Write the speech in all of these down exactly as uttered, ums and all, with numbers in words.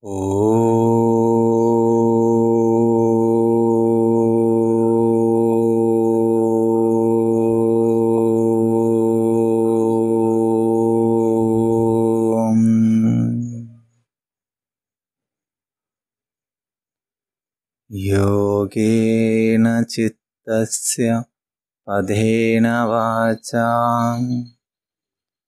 Om Yogena Chittasya Padhena Vacha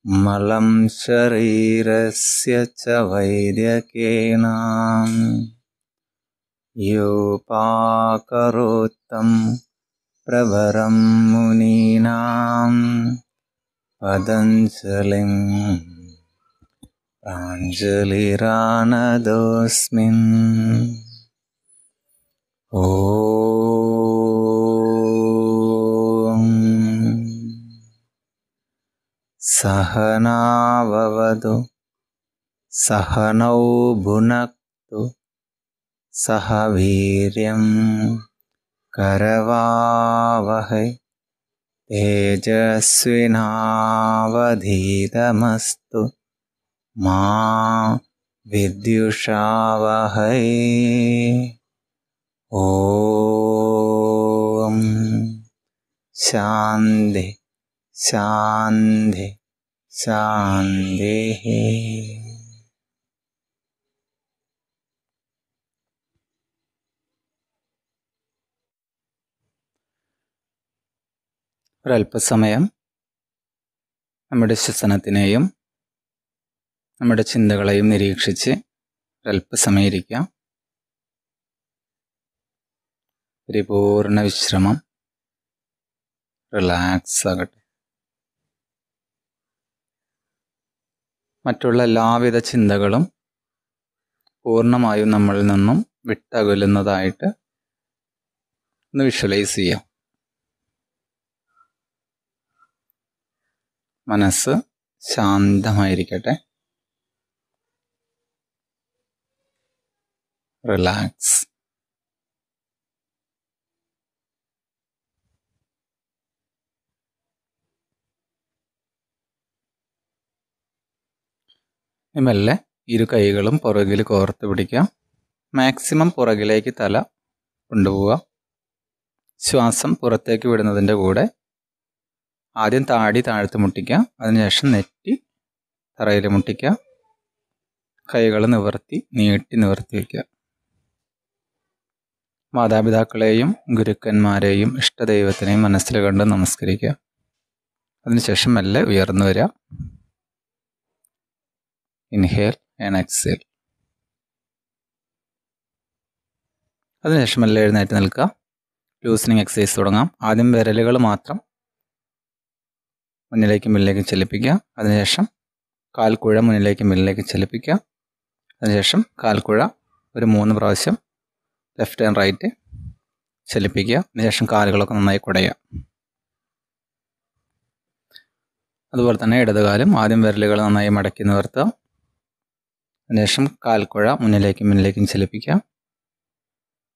Malam sharirasya ca vaidyakena yopakarottam pravaram muninam padanjalim pranjalirana O. Sahana vavadu, sahanau bhunaktu, sahaviryam karavavahai, tejasvinavadhitamastu, ma vidyushavahai. Om Shanti, Shanti. Shandehe. ഒരൽപ്പസമയം നമ്മുടെ ശ്വസനത്തിനെയും നമ്മുടെ ചിന്തകളെയും നിരീക്ഷിച്ച് ഒരൽപ്പസമയിരിക്കാം. പരിപൂർണ വിശ്രമം, relax ആകട്ടെ. മറ്റുള്ള എല്ലാവിധ ചിന്തകളും പൂർണ്ണമായും നമ്മളിൽ നിന്നും വിട്ടകലുന്നതായിട്ട് ഒന്ന് വിഷ്വലൈസ് ചെയ്യാം. മനസ്സ് ശാന്തമായിരിക്കട്ടെ, റിലാക്സ്. മെല്ലെ ഇരു കൈകളും പുറകിൽ കോർത്ത് പിടിക്കുക. മാക്സിമം പുറകിലേക്ക് തല കൊണ്ടുപോവുക. ശ്വാസം പുറത്തേക്ക് വിടുന്നതിൻ്റെ കൂടെ ആദ്യം താടി താഴ്ത്ത് മുട്ടിക്കുക, അതിനുശേഷം നെറ്റി തറയിൽ മുട്ടിക്കുക. കൈകൾ നിവർത്തി നീട്ടി നിവർത്തി വയ്ക്കുക. മാതാപിതാക്കളെയും ഗുരുക്കന്മാരെയും ഇഷ്ടദൈവത്തിനെയും മനസ്സിൽ കണ്ട് നമസ്കരിക്കുക. അതിനുശേഷം മെല്ലെ ഉയർന്നു വരിക. Inhale and exhale. അതിനുശേഷം എല്ലാം എഴുന്നേറ്റ് നിൽക്കുക. ലൂസനിങ് എക്സസൈസ് തുടങ്ങാം. ആദ്യം വിരലുകൾ മാത്രം മുന്നിലേക്കും മുന്നിലേക്കും ചലിപ്പിക്കുക. അതിനുശേഷം കാൽക്കുഴ മുന്നിലേക്കും മുന്നിലേക്കും ചലിപ്പിക്കുക. അതിനുശേഷം കാൽക്കുഴ ഒരു മൂന്ന് പ്രാവശ്യം ലെഫ്റ്റ് ആൻഡ് റൈറ്റ് ചലിപ്പിക്കുക. അതിനുശേഷം കാലുകളൊക്കെ നന്നായി കുടയുക. അതുപോലെ തന്നെ ഇടതുകാലും ആദ്യം വിരലുകൾ നന്നായി മടക്കി നിവർത്തുക. അതിനുശേഷം കാൽക്കുഴ മുന്നിലേക്കും മുന്നിലേക്കും ചലിപ്പിക്കുക.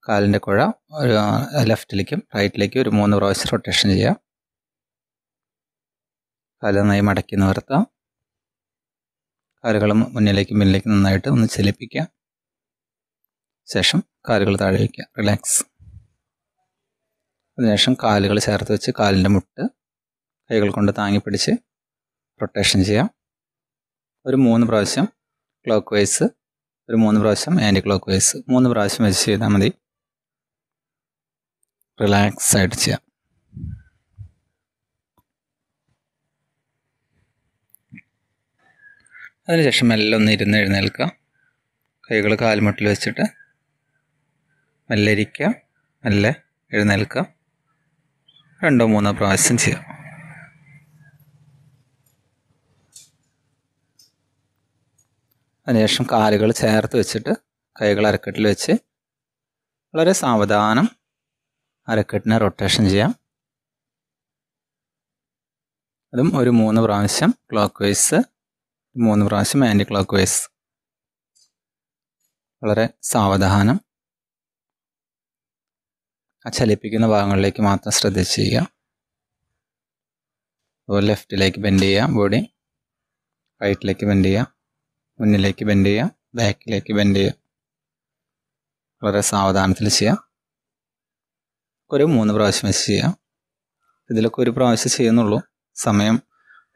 കാലിൻ്റെ കുഴ ഒരു ലെഫ്റ്റിലേക്കും റൈറ്റിലേക്കും ഒരു മൂന്ന് പ്രാവശ്യം റൊട്ടേഷൻ ചെയ്യുക. കാല് നന്നായി മടക്കി നിവർത്തുക. കാലുകൾ മുന്നിലേക്കും മുന്നിലേക്കും നന്നായിട്ട് ഒന്ന് ചലിപ്പിക്കുക. ശേഷം കാലുകൾ താഴെ വയ്ക്കുക, റിലാക്സ്. അതിനുശേഷം കാലുകൾ ചേർത്ത് വെച്ച് കാലിൻ്റെ മുട്ട് കൈകൾ കൊണ്ട് താങ്ങി പിടിച്ച് റൊട്ടേഷൻ ചെയ്യാം. ഒരു മൂന്ന് പ്രാവശ്യം ക്ലോക്ക് വൈസ്, ഒരു മൂന്ന് പ്രാവശ്യം ആൻറ്റി ക്ലോക്ക് വൈസ്, മൂന്ന് പ്രാവശ്യം വെച്ച് ചെയ്താൽ മതി. റിലാക്സ് ആയിട്ട് ചെയ്യാം. അതിനുശേഷം മെല്ലെ ഒന്ന് ഇരുന്ന് എഴുന്നേൽക്കുക. കൈകൾ കാൽമുട്ടിൽ വെച്ചിട്ട് മെല്ലെ ഇരിക്കുക, മെല്ലെ എഴുന്നേൽക്കുക. രണ്ടോ മൂന്നോ പ്രാവശ്യം ചെയ്യാം. അതിനുശേഷം കാലുകൾ ചേർത്ത് വെച്ചിട്ട് കൈകൾ അരക്കെട്ടിൽ വെച്ച് വളരെ സാവധാനം അരക്കെട്ടിനെ റൊട്ടേഷൻ ചെയ്യാം. അതും ഒരു മൂന്ന് പ്രാവശ്യം ക്ലോക്ക് വൈസ്, മൂന്ന് പ്രാവശ്യം ആൻറ്റി ക്ലോക്ക് വൈസ്. വളരെ സാവധാനം ആ ചലിപ്പിക്കുന്ന ഭാഗങ്ങളിലേക്ക് മാത്രം ശ്രദ്ധിച്ച് ചെയ്യുക. അതുപോലെ ലെഫ്റ്റിലേക്ക് ബെൻഡ് ചെയ്യുക ബോഡി, റൈറ്റിലേക്ക് ബെൻഡ് ചെയ്യുക, മുന്നിലേക്ക് ബെൻഡ് ചെയ്യുക, ബാക്കിലേക്ക് ബെൻഡ് ചെയ്യുക. വളരെ സാവധാനത്തിൽ ചെയ്യാം. ഒരു മൂന്ന് പ്രാവശ്യം വെച്ച് ചെയ്യാം. ഇതിലൊക്കെ ഒരു പ്രാവശ്യം ചെയ്യുന്നുള്ളൂ. സമയം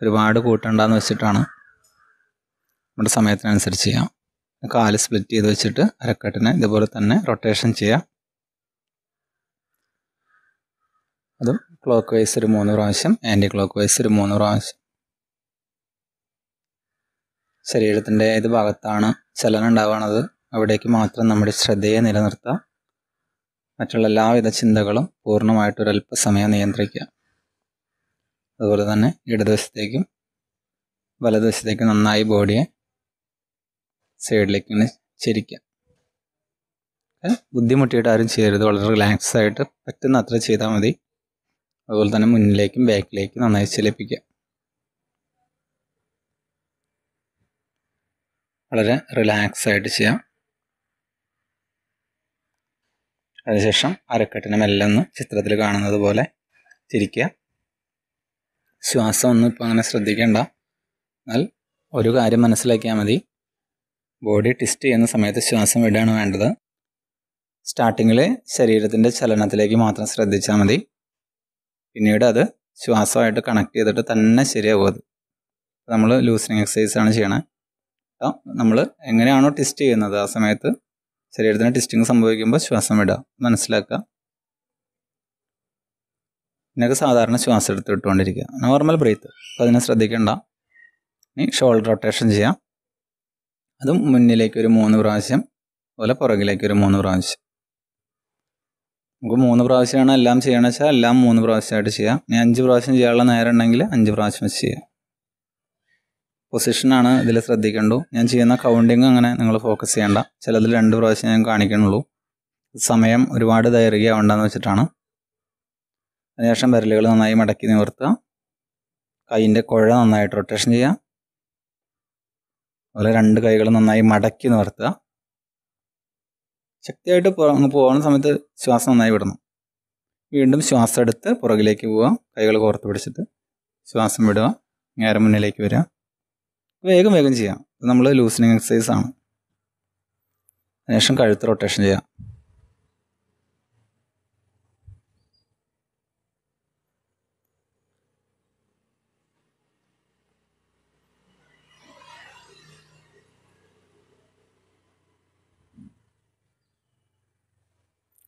ഒരുപാട് കൂട്ടണ്ടെന്ന് വെച്ചിട്ടാണ്. നമ്മുടെ സമയത്തിനനുസരിച്ച് ചെയ്യാം. കാല് സ്പ്ലിറ്റ് ചെയ്ത് വെച്ചിട്ട് അരക്കെട്ടിനെ ഇതുപോലെ തന്നെ റൊട്ടേഷൻ ചെയ്യാം. അതും ക്ലോക്ക് വൈസ് ഒരു മൂന്ന് പ്രാവശ്യം, ആൻറ്റി ക്ലോക്ക് വൈസ് ഒരു മൂന്ന് പ്രാവശ്യം. ശരീരത്തിൻ്റെ ഏത് ഭാഗത്താണ് ചലനം ഉണ്ടാവുന്നത് അവിടേക്ക് മാത്രം നമ്മുടെ ശ്രദ്ധയെ നിലനിർത്താം. മറ്റുള്ള എല്ലാവിധ ചിന്തകളും പൂർണ്ണമായിട്ടൊരല്പസമയം നിയന്ത്രിക്കുക. അതുപോലെ തന്നെ ഇടതുവശത്തേക്കും വലതുവശത്തേക്കും നന്നായി ബോഡിയെ സൈഡിലേക്ക് ഇങ്ങനെ ചരിക്കുക. ബുദ്ധിമുട്ടിയിട്ട് ആരും ചെയ്യരുത്. വളരെ റിലാക്സ് ആയിട്ട് പറ്റുന്ന അത്ര ചെയ്താൽ മതി. അതുപോലെ തന്നെ മുന്നിലേക്കും ബാക്കിലേക്കും നന്നായി ചലിപ്പിക്കുക. വളരെ റിലാക്സ് ആയിട്ട് ചെയ്യാം. അതിനുശേഷം അരക്കെട്ടിനെ മെല്ലെ ഒന്ന് ചിത്രത്തിൽ കാണുന്നത് പോലെ തിരിക്കുക. ശ്വാസം ഒന്നും ഇപ്പം അങ്ങനെ ശ്രദ്ധിക്കേണ്ട. എന്നാൽ ഒരു കാര്യം മനസ്സിലാക്കിയാൽ മതി, ബോഡി ട്വിസ്റ്റ് ചെയ്യുന്ന സമയത്ത് ശ്വാസം വിടുകയാണ് വേണ്ടത്. സ്റ്റാർട്ടിങ്ങിൽ ശരീരത്തിൻ്റെ ചലനത്തിലേക്ക് മാത്രം ശ്രദ്ധിച്ചാൽ മതി. പിന്നീട് അത് ശ്വാസമായിട്ട് കണക്ട് ചെയ്തിട്ട് തന്നെ ശരിയാവുന്നത്. നമ്മൾ ലൂസനിങ് എക്സസൈസാണ് ചെയ്യണത്. അപ്പോൾ നമ്മൾ എങ്ങനെയാണോ ട്വിസ്റ്റ് ചെയ്യുന്നത് ആ സമയത്ത് ശരീരത്തിന് ട്വിസ്റ്റിങ് സംഭവിക്കുമ്പോൾ ശ്വാസം വിടുക മനസ്സിലാക്കുക. ഇതിനൊക്കെ സാധാരണ ശ്വാസം എടുത്ത് വിട്ടുകൊണ്ടിരിക്കുക, നോർമൽ ബ്രീത്ത്. അപ്പോൾ അതിനെ ശ്രദ്ധിക്കേണ്ട. ഇനി ഷോൾഡർ റൊട്ടേഷൻ ചെയ്യാം. അതും മുന്നിലേക്കൊരു മൂന്ന് പ്രാവശ്യം, അതുപോലെ പുറകിലേക്കൊരു മൂന്ന് പ്രാവശ്യം. നമുക്ക് മൂന്ന് പ്രാവശ്യമാണ് എല്ലാം ചെയ്യണമെന്ന് വെച്ചാൽ എല്ലാം മൂന്ന് പ്രാവശ്യമായിട്ട് ചെയ്യാം. ഇനി അഞ്ച് പ്രാവശ്യം ചെയ്യാനുള്ള നേരം ഉണ്ടെങ്കിൽ അഞ്ച് പ്രാവശ്യം വെച്ച് ചെയ്യാം. പൊസിഷനാണ് ഇതിൽ ശ്രദ്ധിക്കേണ്ടു. ഞാൻ ചെയ്യുന്ന കൗണ്ടിങ് അങ്ങനെ നിങ്ങൾ ഫോക്കസ് ചെയ്യേണ്ട. ചിലതിൽ രണ്ട് പ്രാവശ്യം ഞാൻ കാണിക്കണുള്ളൂ. സമയം ഒരുപാട് ദൈർഘ്യമാവണ്ടെന്ന് വെച്ചിട്ടാണ്. അതിനുശേഷം വിരലുകൾ നന്നായി മടക്കി നിവർത്തുക. കൈയിൻ്റെ കുഴ നന്നായിട്ട് റൊട്ടേഷൻ ചെയ്യുക. അതുപോലെ രണ്ട് കൈകൾ നന്നായി മടക്കി നിവർത്തുക. ശക്തിയായിട്ട് പോകുന്ന സമയത്ത് ശ്വാസം നന്നായി വിടണം. വീണ്ടും ശ്വാസം എടുത്ത് പുറകിലേക്ക് പോവുക. കൈകൾ കോർത്ത് പിടിച്ചിട്ട് ശ്വാസം വിടുക. നേരെ മുന്നിലേക്ക് വരിക. വേഗം വേഗം ചെയ്യാം. ഇത് നമ്മൾ ലൂസനിങ് എക്സസൈസ് ആണ്. അതിനുശേഷം കഴുത്ത് റൊട്ടേഷൻ ചെയ്യാം.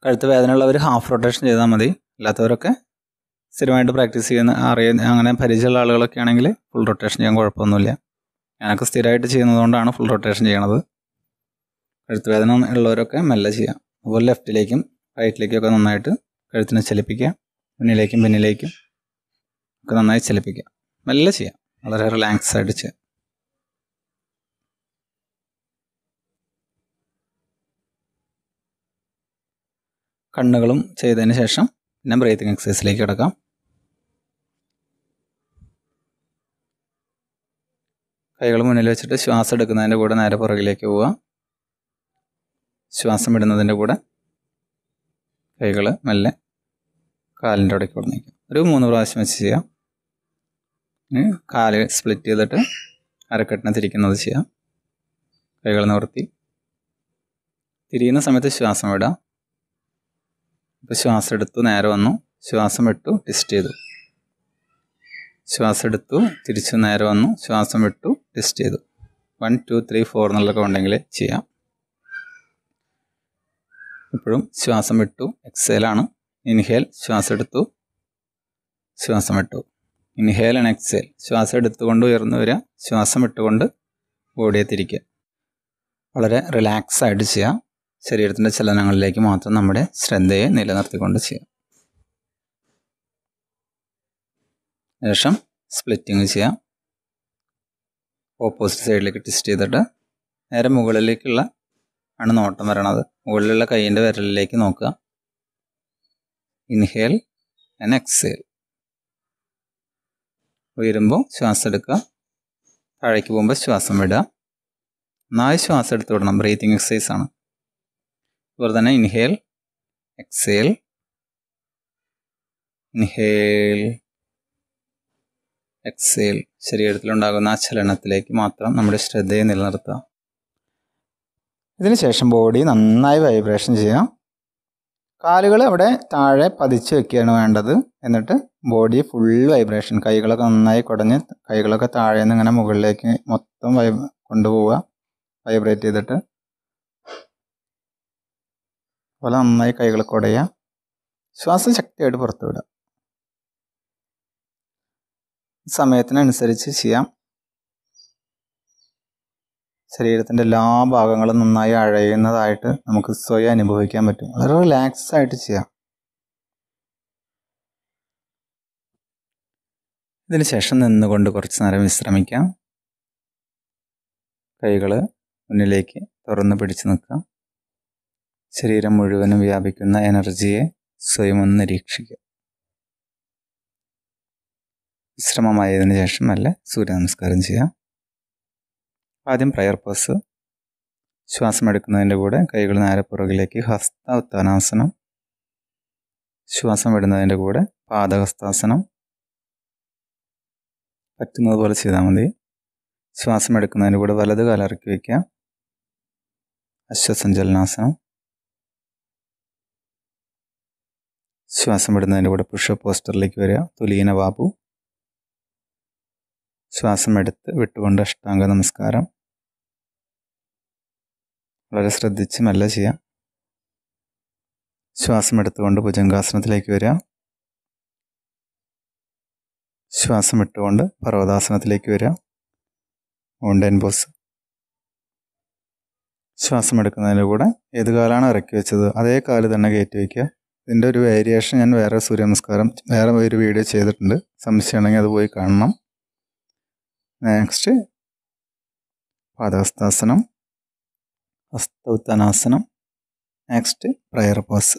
കഴുത്ത് വേദനയുള്ളവർ ഹാഫ് റൊട്ടേഷൻ ചെയ്താൽ മതി. അല്ലാത്തവരൊക്കെ സ്ഥിരമായിട്ട് പ്രാക്ടീസ് ചെയ്യുന്ന അറിയുന്ന അങ്ങനെ പരിചയമുള്ള ആളുകളൊക്കെ ആണെങ്കിൽ ഫുൾ റൊട്ടേഷൻ ചെയ്യാൻ കുഴപ്പമൊന്നുമില്ല. ഞാനൊക്കെ സ്ഥിരമായിട്ട് ചെയ്യുന്നതുകൊണ്ടാണ് ഫുൾ റൊട്ടേഷൻ ചെയ്യണത്. കഴുത്ത് വേദന ഉള്ളവരൊക്കെ മെല്ലെ ചെയ്യാം. അതുപോലെ ലെഫ്റ്റിലേക്കും റൈറ്റിലേക്കും ഒക്കെ നന്നായിട്ട് കഴുത്തിനെ ചലിപ്പിക്കുക. മുന്നിലേക്കും പിന്നിലേക്കും ഒക്കെ നന്നായി ചലിപ്പിക്കുക. മെല്ലെ ചെയ്യാം. വളരെ റിലാക്സ് ആയിട്ട് ചെയ്യാം. കണ്ണുകളും ചെയ്തതിന് ശേഷം പിന്നെ ബ്രീത്തിങ് എക്സസൈസിലേക്ക് കിടക്കാം. കൈകൾ മുന്നിൽ വെച്ചിട്ട് ശ്വാസം എടുക്കുന്നതിൻ്റെ കൂടെ നേരെ പുറകിലേക്ക് പോവുക. ശ്വാസം വിടുന്നതിൻ്റെ കൂടെ കൈകൾ മെല്ലെ കാലിൻ്റെ ഇടയ്ക്ക് കൊടുക്കും. ഒരു മൂന്ന് പ്രാവശ്യം വെച്ച് ചെയ്യാം. കാല് സ്പ്ലിറ്റ് ചെയ്തിട്ട് അരക്കെട്ടിനെ തിരിക്കുന്നത് ചെയ്യാം. കൈകൾ നിവർത്തി തിരിയുന്ന സമയത്ത് ശ്വാസം വിടാം. ഇപ്പോൾ ശ്വാസം എടുത്തു നേരെ വന്നു, ശ്വാസം വിട്ടു ട്വിസ്റ്റ് ചെയ്തു. ശ്വാസം എടുത്തു തിരിച്ചു നേരെ വന്നു, ശ്വാസം വിട്ടു ടെസ്റ്റ് ചെയ്തു. വൺ ടു ത്രീ ഫോർ എന്നുള്ളതൊക്കെ ഉണ്ടെങ്കിൽ ചെയ്യാം. ഇപ്പോഴും ശ്വാസം വിട്ടു എക്സേലാണ്. ഇൻഹേൽ ശ്വാസം എടുത്തു ശ്വാസം വിട്ടു. ഇൻഹേൽ ആണ് എക്സേൽ. ശ്വാസം എടുത്തുകൊണ്ട് ഉയർന്നു വരിക, ശ്വാസം വിട്ടുകൊണ്ട് ബോഡിയെ തിരിക്കുക. വളരെ റിലാക്സ് ആയിട്ട് ചെയ്യുക. ശരീരത്തിൻ്റെ ചലനങ്ങളിലേക്ക് മാത്രം നമ്മുടെ ശ്രദ്ധയെ നിലനിർത്തിക്കൊണ്ട് ചെയ്യുക. ശേഷം സ്പ്ലിറ്റിങ് ചെയ്യാം. ഓപ്പോസിറ്റ് സൈഡിലേക്ക് ട്വിസ്റ്റ് ചെയ്തിട്ട് നേരെ മുകളിലേക്കുള്ള ആണ് നോട്ടം വരണത്. മുകളിലുള്ള കൈയിൻ്റെ വിരലിലേക്ക് നോക്കുക. Inhale and exhale. ഉയരുമ്പോൾ ശ്വാസം എടുക്കുക, താഴേക്ക് പോകുമ്പോൾ ശ്വാസം വിടുക. നന്നായി ശ്വാസം എടുത്ത് വിടണം. ബ്രീത്തിങ് എക്സസൈസ് ആണ്. അതുപോലെ തന്നെ ഇൻഹേൽ എക്സേൽ, ഇൻഹേൽ എക്സേൽ. ശരീരത്തിലുണ്ടാകുന്ന ആ ചലനത്തിലേക്ക് മാത്രം നമ്മുടെ ശ്രദ്ധയെ നിലനിർത്തുക. ഇതിന് ശേഷം ബോഡി നന്നായി വൈബ്രേഷൻ ചെയ്യാം. കാലുകൾ അവിടെ താഴെ പതിച്ച് വെക്കുകയാണ് വേണ്ടത്. എന്നിട്ട് ബോഡി ഫുൾ വൈബ്രേഷൻ, കൈകളൊക്കെ നന്നായി കുടഞ്ഞ് കൈകളൊക്കെ താഴെ നിന്ന് ഇങ്ങനെ മുകളിലേക്ക് മൊത്തം വൈ കൊണ്ടുപോവുക, വൈബ്രേറ്റ് ചെയ്തിട്ട് അതുപോലെ നന്നായി കൈകൾ കുടയുക, ശ്വാസം ശക്തിയായിട്ട് പുറത്തു വിടുക. സമയത്തിനനുസരിച്ച് ചെയ്യാം. ശരീരത്തിൻ്റെ എല്ലാ ഭാഗങ്ങളും നന്നായി അഴയുന്നതായിട്ട് നമുക്ക് സ്വയം അനുഭവിക്കാൻ പറ്റും. വളരെ റിലാക്സ് ആയിട്ട് ചെയ്യാം. ഇതിന് ശേഷം നിന്നുകൊണ്ട് കുറച്ച് നേരം വിശ്രമിക്കാം. കൈകൾ മുന്നിലേക്ക് തുറന്ന് പിടിച്ചു നിൽക്കാം. ശരീരം മുഴുവനും വ്യാപിക്കുന്ന എനർജിയെ സ്വയം ഒന്ന് നിരീക്ഷിക്കാം. വിശ്രമമായതിനു ശേഷം നല്ല സൂര്യനമസ്കാരം ചെയ്യാം. ആദ്യം പ്രയർ പോസ്. ശ്വാസം എടുക്കുന്നതിൻ്റെ കൂടെ കൈകൾ നേരെ പുറകിലേക്ക് ഹസ്തഉത്ഥാനാസനം. ശ്വാസം വിടുന്നതിൻ്റെ കൂടെ പാദഹസ്താസനം. പറ്റുന്നത് പോലെ ചെയ്താൽ മതി. ശ്വാസം എടുക്കുന്നതിൻ്റെ കൂടെ വലത് കാല ഇറക്കി വയ്ക്കുക, അശ്വസഞ്ചലനാസനം. ശ്വാസം വിടുന്നതിൻ്റെ കൂടെ പുഷപ്പ് പോസ്റ്ററിലേക്ക് വരിക, തുലീന ബാബു. ശ്വാസം എടുത്ത് വിട്ടുകൊണ്ട് അഷ്ടാംഗ നമസ്കാരം. വളരെ ശ്രദ്ധിച്ച് മെല്ലെ ചെയ്യാം. ശ്വാസം എടുത്തുകൊണ്ട് ഭുജംഗാസനത്തിലേക്ക് വരിക, ശ്വാസം വിട്ടുകൊണ്ട് പർവ്വതാസനത്തിലേക്ക് വരിക, മൗണ്ടൻ പോസ്. ശ്വാസം എടുക്കുന്നതിൻ്റെ കൂടെ ഏത് കാലാണ് ഇറക്കി വെച്ചത് അതേ കാല് തന്നെ കയറ്റി വയ്ക്കുക. ഇതിൻ്റെ ഒരു വേരിയേഷൻ ഞാൻ വേറെ സൂര്യ നമസ്കാരം വേറെ ഒരു വീഡിയോ ചെയ്തിട്ടുണ്ട്, സംശയമാണെങ്കിൽ അത് പോയി കാണണം. നെക്സ്റ്റ് പാദഹസ്താസനം, ഹസ്തഉത്ഥാനാസനം. Next prayer pose.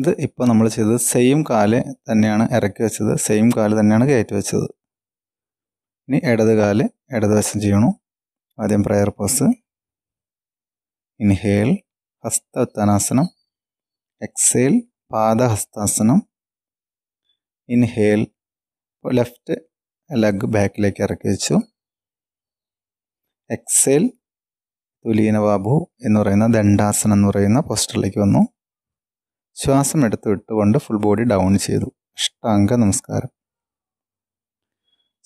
ഇത് ഇപ്പോൾ നമ്മൾ ചെയ്തത് സെയിം കാല് തന്നെയാണ് ഇറക്കി വെച്ചത്, സെയിം കാല് തന്നെയാണ് കയറ്റി വെച്ചത്. ഇനി ഇടത് കാല് ഇടതുവശം ചെയ്യണു. ആദ്യം പ്രയർ പോസ്. ഇൻഹേൽ ഹസ്തഉത്ഥാനാസനം. എക്സേൽ പാദഹസ്താസനം. ഇൻഹേൽ ലെഫ്റ്റ് ലെഗ് ബാക്കിലേക്ക് ഇറക്കി വെച്ചു. എക്സേൽ തുലീന ബാബു എന്ന് പറയുന്ന ദണ്ഡാസനം എന്ന് പറയുന്ന പോസ്റ്ററിലേക്ക് വന്നു. ശ്വാസം എടുത്ത് വിട്ടുകൊണ്ട് ഫുൾ ബോഡി ഡൗൺ ചെയ്തു, അഷ്ടാംഗ നമസ്കാരം.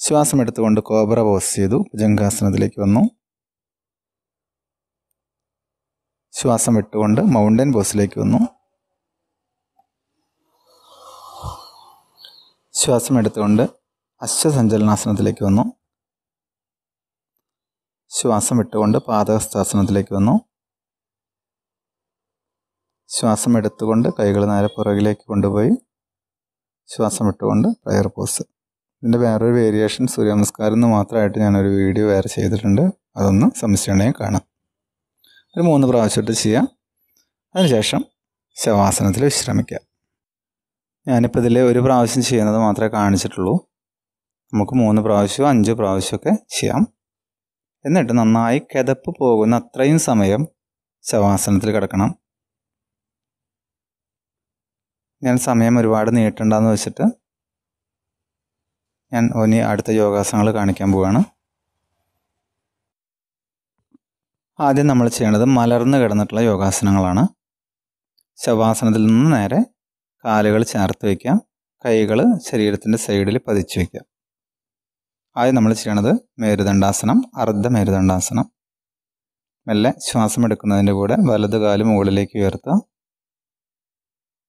ശ്വാസം എടുത്തുകൊണ്ട് കോബ്ര പോസ് ചെയ്തു, ഭുജംഗാസനത്തിലേക്ക് വന്നു. ശ്വാസം വിട്ടുകൊണ്ട് മൗണ്ടൻ പോസിലേക്ക് വന്നു. ശ്വാസം എടുത്തുകൊണ്ട് അശ്വസഞ്ചലനാസനത്തിലേക്ക് വന്നു. ശ്വാസം വിട്ടുകൊണ്ട് പാദഹസ്താസനത്തിലേക്ക് വന്നു. ശ്വാസം എടുത്തുകൊണ്ട് കൈകൾ നേരെ പുറകിലേക്ക് കൊണ്ടുപോയി ശ്വാസം വിട്ടുകൊണ്ട് പ്രയർ പോസ്. ഇതിൻ്റെ വേറൊരു വേരിയേഷൻ സൂര്യനമസ്കാരം എന്ന് മാത്രമായിട്ട് ഞാനൊരു വീഡിയോ വേറെ ചെയ്തിട്ടുണ്ട്, അതൊന്ന് സംശയമുണ്ടെങ്കിൽ കാണാം. ഒരു മൂന്ന് പ്രാവശ്യമായിട്ട് ചെയ്യാം. അതിനുശേഷം ശവാസനത്തിൽ വിശ്രമിക്കുക. ഞാനിപ്പോൾ ഇതിൽ ഒരു പ്രാവശ്യം ചെയ്യുന്നത് മാത്രമേ കാണിച്ചിട്ടുള്ളൂ. നമുക്ക് മൂന്ന് പ്രാവശ്യമോ അഞ്ച് പ്രാവശ്യമൊക്കെ ചെയ്യാം. എന്നിട്ട് നന്നായി കിതപ്പ് പോകുന്ന അത്രയും സമയം ശവാസനത്തിൽ കിടക്കണം. ഞാൻ സമയം ഒരുപാട് നീട്ടണ്ടെന്ന് വെച്ചിട്ട് ഞാൻ ഇനി അടുത്ത യോഗാസനങ്ങൾ കാണിക്കാൻ പോവുകയാണ്. ആദ്യം നമ്മൾ ചെയ്യേണ്ടത് മലർന്ന് കിടന്നിട്ടുള്ള യോഗാസനങ്ങളാണ്. ശവാസനത്തിൽ നിന്ന് നേരെ കാലുകൾ ചേർത്ത് വയ്ക്കുക, കൈകൾ ശരീരത്തിൻ്റെ സൈഡിൽ പതിച്ചു വയ്ക്കുക. ആദ്യം നമ്മൾ ചെയ്യണത് മേരുദണ്ഡാസനം, അർദ്ധമേരുദണ്ഡാസനം. മെല്ലെ ശ്വാസം എടുക്കുന്നതിൻ്റെ കൂടെ വലത് കാല് മുകളിലേക്ക് ഉയർത്തുക.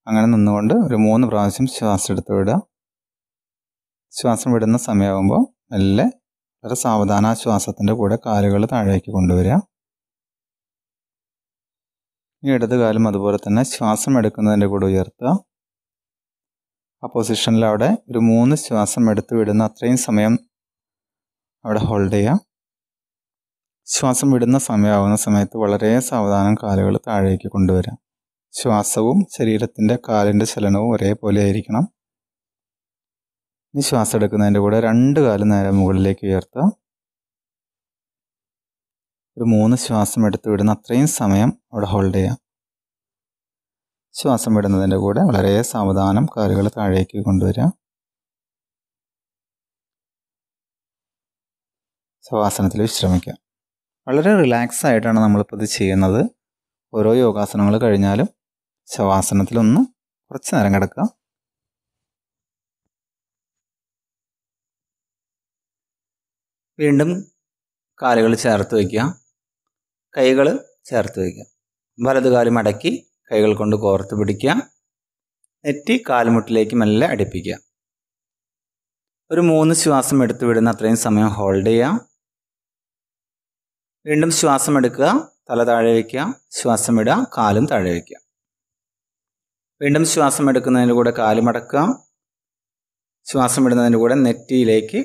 അങ്ങനെ നിന്നുകൊണ്ട് ഒരു മൂന്ന് പ്രാവശ്യം ശ്വാസം എടുത്ത് വിടുക. ശ്വാസം വിടുന്ന സമയമാകുമ്പോൾ മെല്ലെ വളരെ സാവധാന ശ്വാസത്തിൻ്റെ കൂടെ കാലുകൾ താഴേക്ക് കൊണ്ടുവരിക. ഈ ഇടത് കാലും അതുപോലെ തന്നെ ശ്വാസം എടുക്കുന്നതിൻ്റെ കൂടെ ഉയർത്തുക. ആ പൊസിഷനിൽ അവിടെ ഒരു മൂന്ന് ശ്വാസം എടുത്ത് വിടുന്ന അത്രയും സമയം അവിടെ ഹോൾഡ് ചെയ്യുക. ശ്വാസം വിടുന്ന സമയമാവുന്ന സമയത്ത് വളരെ സാവധാനം കാലുകൾ താഴേക്ക് കൊണ്ടുവരിക. ശ്വാസവും ശരീരത്തിൻ്റെ കാലിൻ്റെ ചലനവും ഒരേപോലെ ആയിരിക്കണം. ഇനി ശ്വാസം എടുക്കുന്നതിൻ്റെ കൂടെ രണ്ട് കാലും നേരെ മുകളിലേക്ക് ഉയർത്തുക. ഒരു മൂന്ന് ശ്വാസം എടുത്ത് വിടുന്ന അത്രയും സമയം അവിടെ ഹോൾഡ് ചെയ്യുക. ശ്വാസം വിടുന്നതിൻ്റെ കൂടെ വളരെ സാവധാനം കാലുകൾ താഴേക്ക് കൊണ്ടുവരിക. ശവാസനത്തിൽ വിശ്രമിക്കുക. വളരെ റിലാക്സ് ആയിട്ടാണ് നമ്മളിപ്പോൾ ഇത് ചെയ്യുന്നത്. ഓരോ യോഗാസനങ്ങൾ കഴിഞ്ഞാലും ശവാസനത്തിലൊന്ന് കുറച്ച് നേരം കിടക്കുക. വീണ്ടും കാലുകൾ ചേർത്ത് വയ്ക്കുക, കൈകൾ ചേർത്ത് വയ്ക്കുക. വലതുകാലും അടക്കി കൈകൾ കൊണ്ട് കോർത്ത് പിടിക്കുക. നെറ്റി കാൽമുട്ടിലേക്ക് മെല്ലെ അടുപ്പിക്കുക. ഒരു മൂന്ന് ശ്വാസം എടുത്തു വിടുന്ന അത്രയും സമയം ഹോൾഡ് ചെയ്യുക. വീണ്ടും ശ്വാസം എടുക്കുക, തല താഴെ വയ്ക്കുക, ശ്വാസം ഇടുക, കാലും താഴെ വയ്ക്കുക. വീണ്ടും ശ്വാസം എടുക്കുന്നതിൻ്റെ കൂടെ കാലും അടക്കുക. ശ്വാസം ഇടുന്നതിൻ്റെ കൂടെ നെറ്റിയിലേക്ക്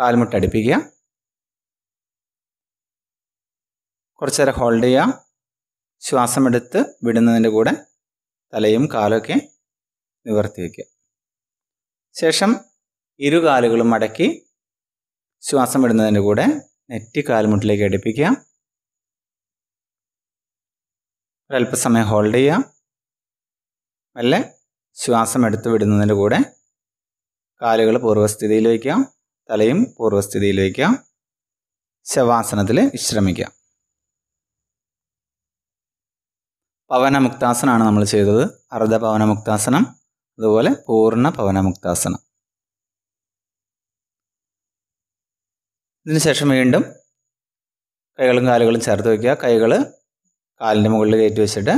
കാൽമുട്ടടിപ്പിക്കുക. കുറച്ചു നേരം ഹോൾഡ് ചെയ്യുക. ശ്വാസം എടുത്ത് വിടുന്നതിൻ്റെ കൂടെ തലയും കാലുമൊക്കെ നിവർത്തി വയ്ക്കുക. ശേഷം ഇരു കാലുകളും മടക്കി ശ്വാസം വിടുന്നതിൻ്റെ കൂടെ നെറ്റി കാൽമുട്ടിലേക്ക് അടുപ്പിക്കുക. ഒരൽപ്പസമയം ഹോൾഡ് ചെയ്യുക. മെല്ലെ ശ്വാസം എടുത്ത് വിടുന്നതിൻ്റെ കൂടെ കാലുകൾ പൂർവ്വസ്ഥിതിയിൽ വയ്ക്കുക, തലയും പൂർവ്വസ്ഥിതിയിൽ വയ്ക്കുക. ശവാസനത്തിൽ വിശ്രമിക്കുക. പവനമുക്താസനമാണ് നമ്മൾ ചെയ്തത്. അർദ്ധ പവനമുക്താസനം, അതുപോലെ പൂർണ്ണ പവനമുക്താസനം. ഇതിനുശേഷം വീണ്ടും കൈകളും കാലുകളും ചേർത്ത് വയ്ക്കുക. കൈകൾ കാലിൻ്റെ മുകളിൽ കയറ്റി വെച്ചിട്ട്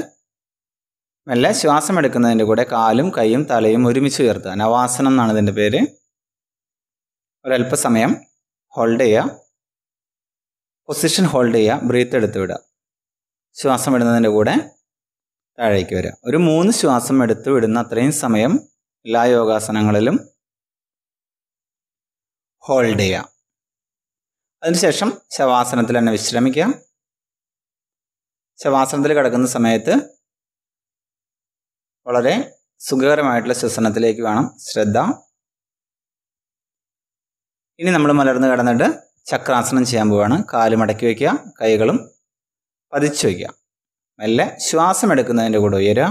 മെല്ലെ ശ്വാസം എടുക്കുന്നതിൻ്റെ കൂടെ കാലും കൈയും തലയും ഒരുമിച്ച് ഉയർത്തുക. നവാസനം എന്നാണ് ഇതിൻ്റെ പേര്. ഒരൽപ്പസമയം ഹോൾഡ് ചെയ്യുക. പൊസിഷൻ ഹോൾഡ് ചെയ്യുക, ബ്രീത്ത് എടുത്ത് വിടുക. ശ്വാസം വിടുന്നതിൻ്റെ കൂടെ താഴേക്ക് വരിക. ഒരു മൂന്ന് ശ്വാസം എടുത്ത് വിടുന്ന അത്രയും സമയം എല്ലാ യോഗാസനങ്ങളിലും ഹോൾഡ് ചെയ്യുക. അതിനുശേഷം ശവാസനത്തിൽ തന്നെ വിശ്രമിക്കുക. ശവാസനത്തിൽ കിടക്കുന്ന സമയത്ത് വളരെ സുഖകരമായിട്ടുള്ള ശ്വസനത്തിലേക്ക് വേണം ശ്രദ്ധ. ഇനി നമ്മൾ മലർന്ന് കിടന്നിട്ട് ചക്രാസനം ചെയ്യാൻ പോവുകയാണ്. കാലും മടക്കി വയ്ക്കുക, കൈകളും പതിച്ചു വയ്ക്കുക. മെല്ലെ ശ്വാസം എടുക്കുന്നതിൻ്റെ കൂടെ ഉയരുക.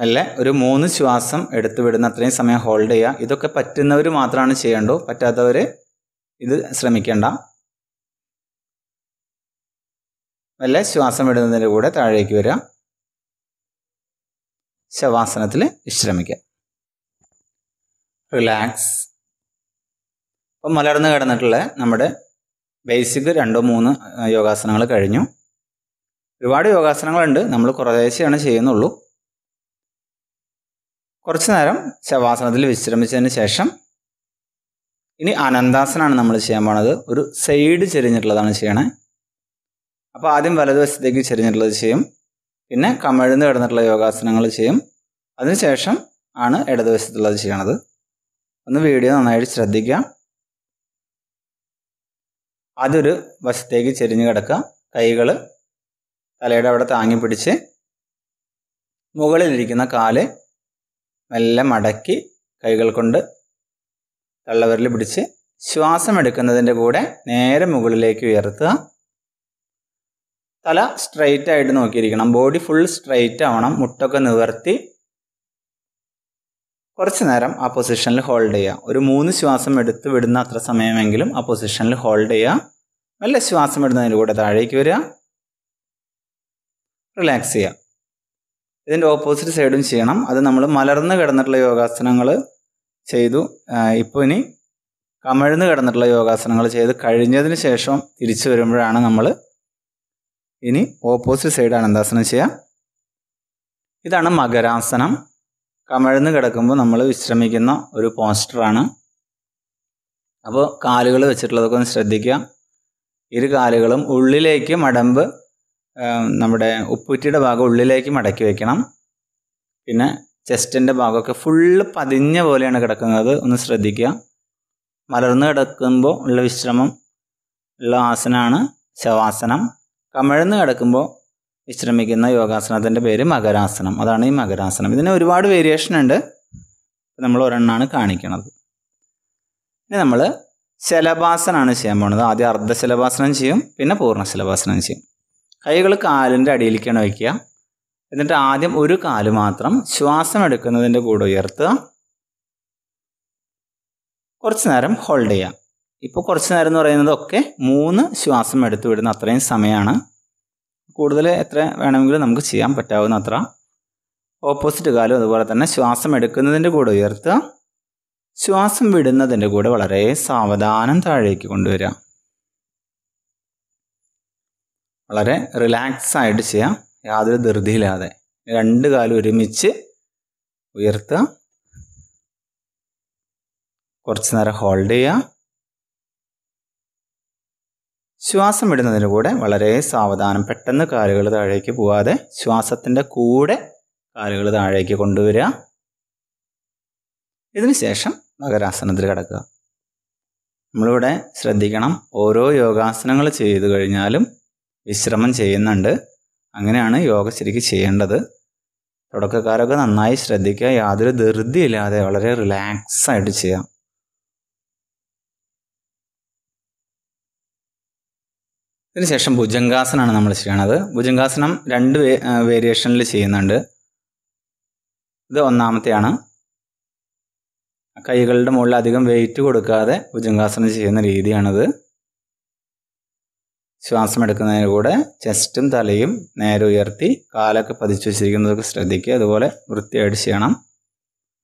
മെല്ലെ ഒരു മൂന്ന് ശ്വാസം എടുത്തു വിടുന്ന അത്രയും സമയം ഹോൾഡ് ചെയ്യുക. ഇതൊക്കെ പറ്റുന്നവർ മാത്രമാണ് ചെയ്യേണ്ടൂ, പറ്റാത്തവർ ഇത് ശ്രമിക്കേണ്ട. മെല്ലെ ശ്വാസം വിടുന്നതിൻ്റെ കൂടെ താഴേക്ക് വരിക. ശവാസനത്തിൽ വിശ്രമിക്കുക. റിലാക്സ്. അപ്പം മലർന്ന് കിടന്നിട്ടുള്ള നമ്മുടെ ബേസിക് രണ്ടോ മൂന്ന് യോഗാസനങ്ങൾ കഴിഞ്ഞു. ഒരുപാട് യോഗാസനങ്ങളുണ്ട്, നമ്മൾ കുറേശ്ശെയാണ് ചെയ്യുന്നുള്ളൂ. കുറച്ച് നേരം ശവാസനത്തിൽ വിശ്രമിച്ചതിന് ശേഷം ഇനി അനന്താസനമാണ് നമ്മൾ ചെയ്യാൻ പോണത്. ഒരു സൈഡ് ചെരിഞ്ഞിട്ടുള്ളതാണ് ചെയ്യണേ. അപ്പോൾ ആദ്യം വലതുവശത്തേക്ക് ചെരിഞ്ഞിട്ടുള്ളത് ചെയ്യും, പിന്നെ കമഴ്ന്ന് കിടന്നിട്ടുള്ള യോഗാസനങ്ങൾ ചെയ്യും, അതിനുശേഷം ആണ് ഇടതുവശത്തുള്ളത് ചെയ്യണത്. ഒന്ന് വീഡിയോ നന്നായിട്ട് ശ്രദ്ധിക്കുക. അതൊരു വശത്തേക്ക് ചെരിഞ്ഞ് കിടക്കുക. കൈകൾ തലയുടെ അവിടെ താങ്ങി പിടിച്ച് മുകളിലിരിക്കുന്ന കാല് മെല്ലെ മടക്കി കൈകൾ കൊണ്ട് തള്ളവരിൽ പിടിച്ച് ശ്വാസം എടുക്കുന്നതിൻ്റെ കൂടെ നേരെ മുകളിലേക്ക് ഉയർത്തുക. തല സ്ട്രെയിറ്റ് ആയിട്ട് നോക്കിയിരിക്കണം. ബോഡി ഫുൾ സ്ട്രെയിറ്റ് ആവണം. മുട്ടൊക്കെ നിവർത്തി കുറച്ച് നേരം ആ പൊസിഷനിൽ ഹോൾഡ് ചെയ്യുക. ഒരു മൂന്ന് ശ്വാസം എടുത്ത് വിടുന്ന അത്ര സമയമെങ്കിലും ആ പൊസിഷനിൽ ഹോൾഡ് ചെയ്യുക. നല്ല ശ്വാസം ഇടുന്നതിൻ്റെ കൂടെ താഴേക്ക് വരിക. റിലാക്സ് ചെയ്യുക. ഇതിൻ്റെ ഓപ്പോസിറ്റ് സൈഡും ചെയ്യണം. അത് നമ്മൾ മലർന്ന് കിടന്നിട്ടുള്ള യോഗാസനങ്ങൾ ചെയ്തു. ഇപ്പോൾ ഇനി കമഴ്ന്ന് കിടന്നിട്ടുള്ള യോഗാസനങ്ങൾ ചെയ്ത് കഴിഞ്ഞതിന് ശേഷം തിരിച്ചു വരുമ്പോഴാണ് നമ്മൾ ഇനി ഓപ്പോസിറ്റ് സൈഡ് അനന്താസനം ചെയ്യുക. ഇതാണ് മകരാസനം. കമഴ്ന്ന് കിടക്കുമ്പോൾ നമ്മൾ വിശ്രമിക്കുന്ന ഒരു പോസ്റ്ററാണ്. അപ്പോൾ കാലുകൾ വെച്ചിട്ടുള്ളതൊക്കെ ഒന്ന് ശ്രദ്ധിക്കുക. ഇരു കാലുകളും ഉള്ളിലേക്ക് മടമ്പ്, നമ്മുടെ ഉപ്പുറ്റിയുടെ ഭാഗം ഉള്ളിലേക്ക് മടക്കി വയ്ക്കണം. പിന്നെ ചെസ്റ്റിൻ്റെ ഭാഗമൊക്കെ ഫുള്ള് പതിഞ്ഞ പോലെയാണ് കിടക്കുന്നത്, ഒന്ന് ശ്രദ്ധിക്കുക. മലർന്ന് കിടക്കുമ്പോൾ ഉള്ള വിശ്രമം ഉള്ള ആസനമാണ് ശവാസനം. കമഴ്ന്ന് കിടക്കുമ്പോൾ വിശ്രമിക്കുന്ന യോഗാസനത്തിൻ്റെ പേര് മകരാസനം. അതാണ് ഈ മകരാസനം. ഇതിന് ഒരുപാട് വേരിയേഷൻ ഉണ്ട്, നമ്മൾ ഒരെണ്ണമാണ് കാണിക്കുന്നത്. ഇനി നമ്മൾ ശലഭാസനമാണ് ചെയ്യാൻ പോകുന്നത്. ആദ്യം അർദ്ധശലഭാസനം ചെയ്യും, പിന്നെ പൂർണ്ണ ശലഭാസനം ചെയ്യും. കൈകൾ കാലിൻ്റെ അടിയിലേക്കാണ് വയ്ക്കുക. എന്നിട്ട് ആദ്യം ഒരു കാല് മാത്രം ശ്വാസം എടുക്കുന്നതിൻ്റെ കൂടെ ഉയർത്തുക. കുറച്ച് നേരം ഹോൾഡ് ചെയ്യുക. ഇപ്പോൾ കുറച്ച് നേരം എന്ന് പറയുന്നതൊക്കെ മൂന്ന് ശ്വാസം എടുത്തു വിടുന്ന അത്രയും സമയമാണ്. കൂടുതൽ എത്ര വേണമെങ്കിലും നമുക്ക് ചെയ്യാൻ പറ്റാവുന്ന അത്ര. ഓപ്പോസിറ്റ് കാലം അതുപോലെ തന്നെ ശ്വാസം എടുക്കുന്നതിൻ്റെ കൂടെ ഉയർത്തുക, ശ്വാസം വിടുന്നതിൻ്റെ കൂടെ വളരെ സാവധാനം താഴേക്ക് കൊണ്ടുവരിക. വളരെ റിലാക്സ് ആയിട്ട് ചെയ്യാം, യാതൊരു ധൃതിയില്ലാതെ. രണ്ട് കാലം ഒരുമിച്ച് ഉയർത്തുക, കുറച്ച് നേരം ഹോൾഡ് ചെയ്യുക, ശ്വാസം വിടുന്നതിന് കൂടെ വളരെ സാവധാനം. പെട്ടെന്ന് കാലുകൾ താഴേക്ക് പോവാതെ ശ്വാസത്തിൻ്റെ കൂടെ കാലുകൾ താഴേക്ക് കൊണ്ടുവരിക. ഇതിനുശേഷം മകരാസനത്തിൽ കിടക്കുക. നമ്മളിവിടെ ശ്രദ്ധിക്കണം, ഓരോ യോഗാസനങ്ങൾ ചെയ്തു കഴിഞ്ഞാലും വിശ്രമം ചെയ്യുന്നുണ്ട്. അങ്ങനെയാണ് യോഗ ശരിക്കും ചെയ്യേണ്ടത്. തുടക്കക്കാരൊക്കെ നന്നായി ശ്രദ്ധിക്കുക, യാതൊരു ധൃതിയില്ലാതെ വളരെ റിലാക്സായിട്ട് ചെയ്യാം. ഇതിനുശേഷം ഭുജംഗാസനമാണ് നമ്മൾ ചെയ്യണത്. ഭുജംഗാസനം രണ്ട് വേ വേരിയേഷനിൽ ചെയ്യുന്നുണ്ട്. ഇത് ഒന്നാമത്തെയാണ്. കൈകളുടെ മുകളിൽ അധികം വെയിറ്റ് കൊടുക്കാതെ ഭുജംഗാസനം ചെയ്യുന്ന രീതിയാണിത്. ശ്വാസം എടുക്കുന്നതിന് കൂടെ ചെസ്റ്റും തലയും നേരെ ഉയർത്തി കാലൊക്കെ പതിച്ചു വെച്ചിരിക്കുന്നതൊക്കെ ശ്രദ്ധിക്കുക. അതുപോലെ വൃത്തിയായിട്ട് ചെയ്യണം.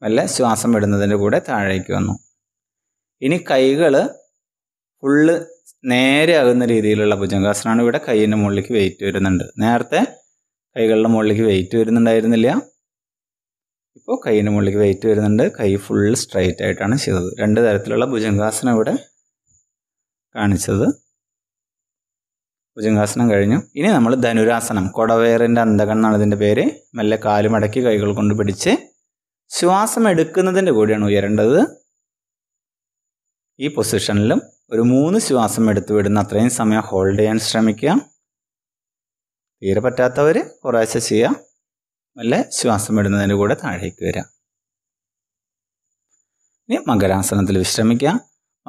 വല്ല ശ്വാസം വിടുന്നതിൻ്റെ കൂടെ താഴേക്ക് വന്നു. ഇനി കൈകൾ ഫുള്ള് നേരെ ആകുന്ന രീതിയിലുള്ള ഭുജംഗാസനമാണ്. ഇവിടെ കൈയിൻ്റെ മുകളിലേക്ക് വെയിറ്റ് വരുന്നുണ്ട്. നേരത്തെ കൈകളുടെ മുകളിലേക്ക് വെയിറ്റ് വരുന്നുണ്ടായിരുന്നില്ല, ഇപ്പോൾ കൈയിൻ്റെ മുകളിലേക്ക് വെയിറ്റ് വരുന്നുണ്ട്. കൈ ഫുൾ സ്ട്രൈറ്റ് ആയിട്ടാണ് ചെയ്തത്. രണ്ട് തരത്തിലുള്ള ഭുജംഗാസനം ഇവിടെ കാണിച്ചത്. ഭുജംഗാസനം കഴിഞ്ഞു. ഇനി നമ്മൾ ധനുരാസനം, കൊടവേറിൻ്റെ അന്തകം എന്നാണ് ഇതിൻ്റെ പേര്. മെല്ലെ കാലുമടക്കി കൈകൾ കൊണ്ട് പിടിച്ച് ശ്വാസം എടുക്കുന്നതിൻ്റെ കൂടെയാണ് ഉയരേണ്ടത്. ഈ പൊസിഷനിലും ഒരു മൂന്ന് ശ്വാസം എടുത്തു വിടുന്ന അത്രയും സമയം ഹോൾഡ് ചെയ്യാൻ ശ്രമിക്കുക. തീരെ പറ്റാത്തവർ കുറേശ്ശെ ചെയ്യുക. നല്ല ശ്വാസം വിടുന്നതിൻ്റെ കൂടെ താഴേക്ക് വരിക. ഇനി മകരാസനത്തിൽ വിശ്രമിക്കുക.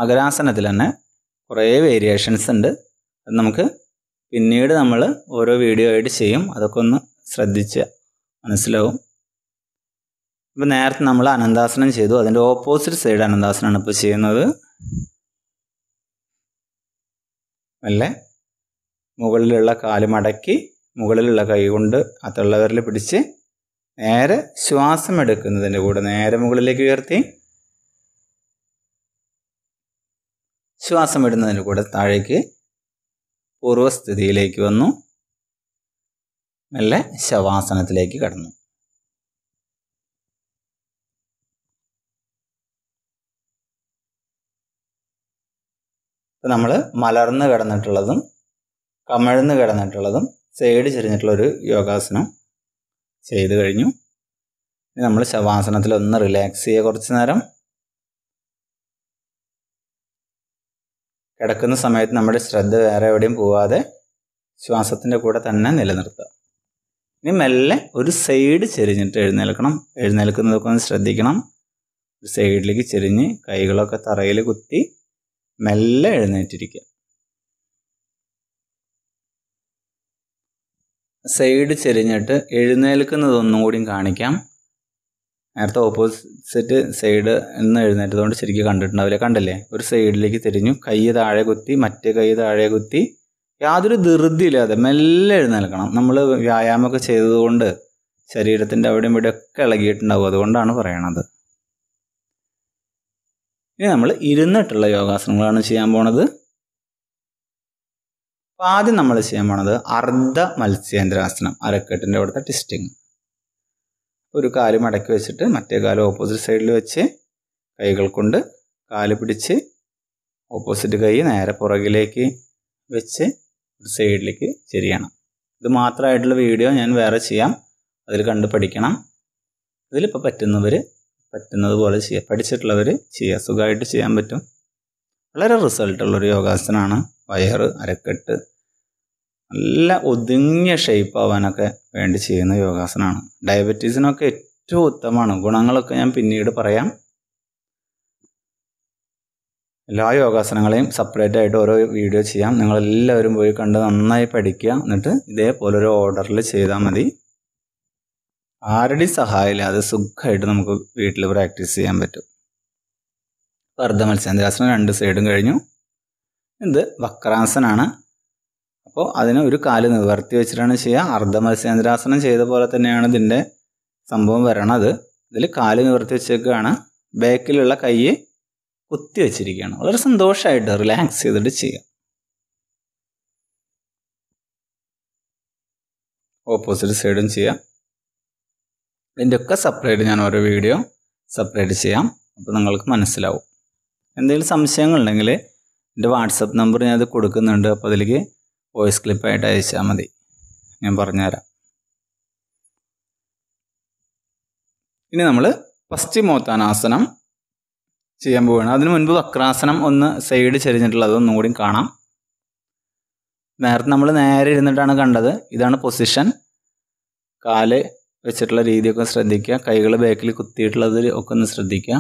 മകരാസനത്തിൽ തന്നെ കുറേ വേരിയേഷൻസ് ഉണ്ട്. അത് നമുക്ക് പിന്നീട് നമ്മൾ ഓരോ വീഡിയോ ആയിട്ട് ചെയ്യും. അതൊക്കെ ഒന്ന് ശ്രദ്ധിച്ച് മനസ്സിലാവും. ഇപ്പോൾ നേരത്തെ നമ്മൾ അനന്താസനം ചെയ്തു, അതിൻ്റെ ഓപ്പോസിറ്റ് സൈഡ് അനന്താസനമാണ് ഇപ്പോൾ ചെയ്യുന്നത്. അല്ലേ മുകളിലുള്ള കാല് മടക്കി മുകളിലുള്ള കൈ കൊണ്ട് അത്തുള്ളവരിൽ പിടിച്ച് നേരെ ശ്വാസം എടുക്കുന്നതിൻ്റെ കൂടെ നേരെ മുകളിലേക്ക് ഉയർത്തി ശ്വാസം വിടുന്നതിൻ്റെ കൂടെ താഴേക്ക് പൂർവ്വസ്ഥിതിയിലേക്ക് വന്നു. നല്ല ശവാസനത്തിലേക്ക് കടന്നു. നമ്മൾ മലർന്ന് കിടന്നിട്ടുള്ളതും കമഴ്ന്ന് കിടന്നിട്ടുള്ളതും സൈഡ് ചെരിഞ്ഞിട്ടുള്ളൊരു യോഗാസനം ചെയ്തു കഴിഞ്ഞു. ഇനി നമ്മൾ ശവാസനത്തിൽ ഒന്ന് റിലാക്സ് ചെയ്യുക. കുറച്ച് നേരം കിടക്കുന്ന സമയത്ത് നമ്മുടെ ശ്രദ്ധ വേറെ എവിടെയും പോവാതെ ശ്വാസത്തിൻ്റെ കൂടെ തന്നെ നിലനിർത്തുക. ഇനി മെല്ലെ ഒരു സൈഡ് ചെരിഞ്ഞിട്ട് എഴുന്നേൽക്കണം. എഴുന്നേൽക്കുന്നതൊക്കെ ഒന്ന് ശ്രദ്ധിക്കണം. ഒരു സൈഡിലേക്ക് ചെരിഞ്ഞ് കൈകളൊക്കെ തറയിൽ കുത്തി മെല്ലെ എഴുന്നേറ്റിരിക്കുക. സൈഡ് ചെരിഞ്ഞിട്ട് എഴുന്നേൽക്കുന്നത് ഒന്നും കൂടിയും കാണിക്കാം. നേരത്തെ ഓപ്പോസിറ്റ് സൈഡ് എന്ന് എഴുന്നേറ്റതുകൊണ്ട് ശരിക്കും കണ്ടിട്ടുണ്ടാവില്ല. കണ്ടില്ലേ, ഒരു സൈഡിലേക്ക് തിരിഞ്ഞു, കൈ താഴെ കുത്തി, മറ്റേ കൈ താഴെ കുത്തി, യാതൊരു ധൃതിയില്ലാതെ മെല്ലെ എഴുന്നേൽക്കണം. നമ്മൾ വ്യായാമമൊക്കെ ചെയ്തതുകൊണ്ട് ശരീരത്തിൻ്റെ അവിടെയും ഇവിടെ ഒക്കെ ഇളകിയിട്ടുണ്ടാവും, അതുകൊണ്ടാണ് പറയണത്. ഇനി നമ്മൾ ഇരുന്നിട്ടുള്ള യോഗാസനങ്ങളാണ് ചെയ്യാൻ പോണത്. അപ്പോൾ ആദ്യം നമ്മൾ ചെയ്യാൻ പോണത് അർദ്ധ മത്സ്യേന്ദ്രാസനം, അരക്കെട്ടിൻ്റെ അവിടുത്തെ ട്വിസ്റ്റിങ്. ഒരു കാല് മടക്കി വെച്ചിട്ട് മറ്റേ കാല് ഓപ്പോസിറ്റ് സൈഡിൽ വെച്ച് കൈകൾ കൊണ്ട് കാല് പിടിച്ച് ഓപ്പോസിറ്റ് കൈ നേരെ പുറകിലേക്ക് വെച്ച് ഒരു സൈഡിലേക്ക് ചെരിയണം. ഇത് മാത്രമായിട്ടുള്ള വീഡിയോ ഞാൻ വേറെ ചെയ്യാം, അതിൽ കണ്ട് പഠിക്കണം. ഇതിലിപ്പോൾ പറ്റുന്നവർ പറ്റുന്നത് പോലെ ചെയ്യുക, പഠിച്ചിട്ടുള്ളവർ ചെയ്യുക, സുഖമായിട്ട് ചെയ്യാൻ പറ്റും. വളരെ റിസൾട്ടുള്ളൊരു യോഗാസനമാണ്. വയറ്, അരക്കെട്ട് നല്ല ഒതുങ്ങിയ ഷേപ്പ് ആവാനൊക്കെ വേണ്ടി ചെയ്യുന്ന യോഗാസനമാണ്. ഡയബറ്റീസിനൊക്കെ ഏറ്റവും ഉത്തമമാണ്. ഗുണങ്ങളൊക്കെ ഞാൻ പിന്നീട് പറയാം. എല്ലാ യോഗാസനങ്ങളെയും സെപ്പറേറ്റ് ആയിട്ട് ഓരോ വീഡിയോ ചെയ്യാം. നിങ്ങളെല്ലാവരും പോയി കണ്ട് നന്നായി പഠിക്കുക. എന്നിട്ട് ഇതേപോലൊരു ഓർഡറിൽ ചെയ്താൽ മതി. ആരുടെ സഹായമില്ലാതെ സുഖമായിട്ട് നമുക്ക് വീട്ടിൽ പ്രാക്ടീസ് ചെയ്യാൻ പറ്റും. അർദ്ധ മത്സ്യേന്ദ്രാസനം രണ്ട് സൈഡും കഴിഞ്ഞു. ഇത് വക്രാസനാണ്. അപ്പോൾ അതിനെ ഒരു കാല് നിവർത്തി വെച്ചിട്ടാണ് ചെയ്യുക. അർദ്ധമത്സ്യേന്ദ്രാസനം ചെയ്ത പോലെ തന്നെയാണ് ഇതിൻ്റെ സംഭവം വരണത്. ഇതിൽ കാല് നിവർത്തി വെച്ചേക്കുകയാണ്, ബാക്കിലുള്ള കൈ കുത്തി വെച്ചിരിക്കുകയാണ്. വളരെ സന്തോഷമായിട്ട് റിലാക്സ് ചെയ്തിട്ട് ചെയ്യാം. ഓപ്പോസിറ്റ് സൈഡും ചെയ്യാം. ഇതിൻ്റെയൊക്കെ സെപ്പറേറ്റ് ഞാൻ ഓരോ വീഡിയോ സെപ്പറേറ്റ് ചെയ്യാം, അപ്പോൾ നിങ്ങൾക്ക് മനസ്സിലാവും. എന്തെങ്കിലും സംശയങ്ങളുണ്ടെങ്കിൽ എൻ്റെ വാട്സപ്പ് നമ്പർ ഞാനത് കൊടുക്കുന്നുണ്ട്, അപ്പോൾ അതിലേക്ക് വോയിസ് ക്ലിപ്പായിട്ട് അയച്ചാൽ മതി, ഞാൻ പറഞ്ഞുതരാം. ഇനി നമ്മൾ പശ്ചിമോത്താനാസനം ചെയ്യാൻ പോവുകയാണ്. അതിനു മുൻപ് വക്രാസനം ഒന്ന് സൈഡ് ചെരിഞ്ഞിട്ടുള്ളത് അതൊന്നും കൂടി കാണാം. നേരത്തെ നമ്മൾ നേരെ ഇരുന്നിട്ടാണ് കണ്ടത്, ഇതാണ് പൊസിഷൻ. കാല് വെച്ചിട്ടുള്ള രീതിയൊക്കെ ശ്രദ്ധിക്കുക, കൈകൾ ബാക്കിൽ കുത്തിയിട്ടുള്ളത് ഒക്കെ ഒന്ന് ശ്രദ്ധിക്കുക.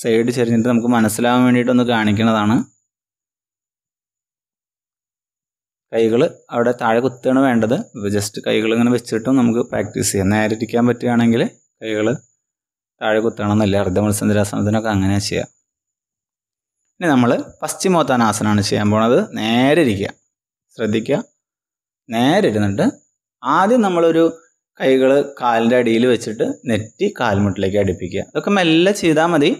സൈഡ് ചെരിഞ്ഞിട്ട് നമുക്ക് മനസ്സിലാവാൻ വേണ്ടിയിട്ടൊന്ന് കാണിക്കുന്നതാണ്. കൈകൾ അവിടെ താഴെ കുത്തുകയാണ് വേണ്ടത്. ജസ്റ്റ് കൈകൾ ഇങ്ങനെ വെച്ചിട്ടും നമുക്ക് പ്രാക്ടീസ് ചെയ്യാം. നേരെ ഇരിക്കാൻ പറ്റുകയാണെങ്കിൽ കൈകൾ താഴെ കുത്തണമെന്നില്ല. അർദ്ധമത്സ്യന്ദരാസനത്തിനൊക്കെ അങ്ങനെ ചെയ്യാം. ഇനി നമ്മൾ പശ്ചിമോത്താനാസനമാണ് ചെയ്യാൻ പോണത്. നേരെ ഇരിക്കുക, ശ്രദ്ധിക്കുക. നേരെ ഇരുന്നിട്ട് ആദ്യം നമ്മളൊരു കൈകൾ കാലിൻ്റെ അടിയിൽ വെച്ചിട്ട് നെറ്റി കാൽമുട്ടിലേക്ക് അടുപ്പിക്കുക. അതൊക്കെ മെല്ലെ ചെയ്താൽ മതി,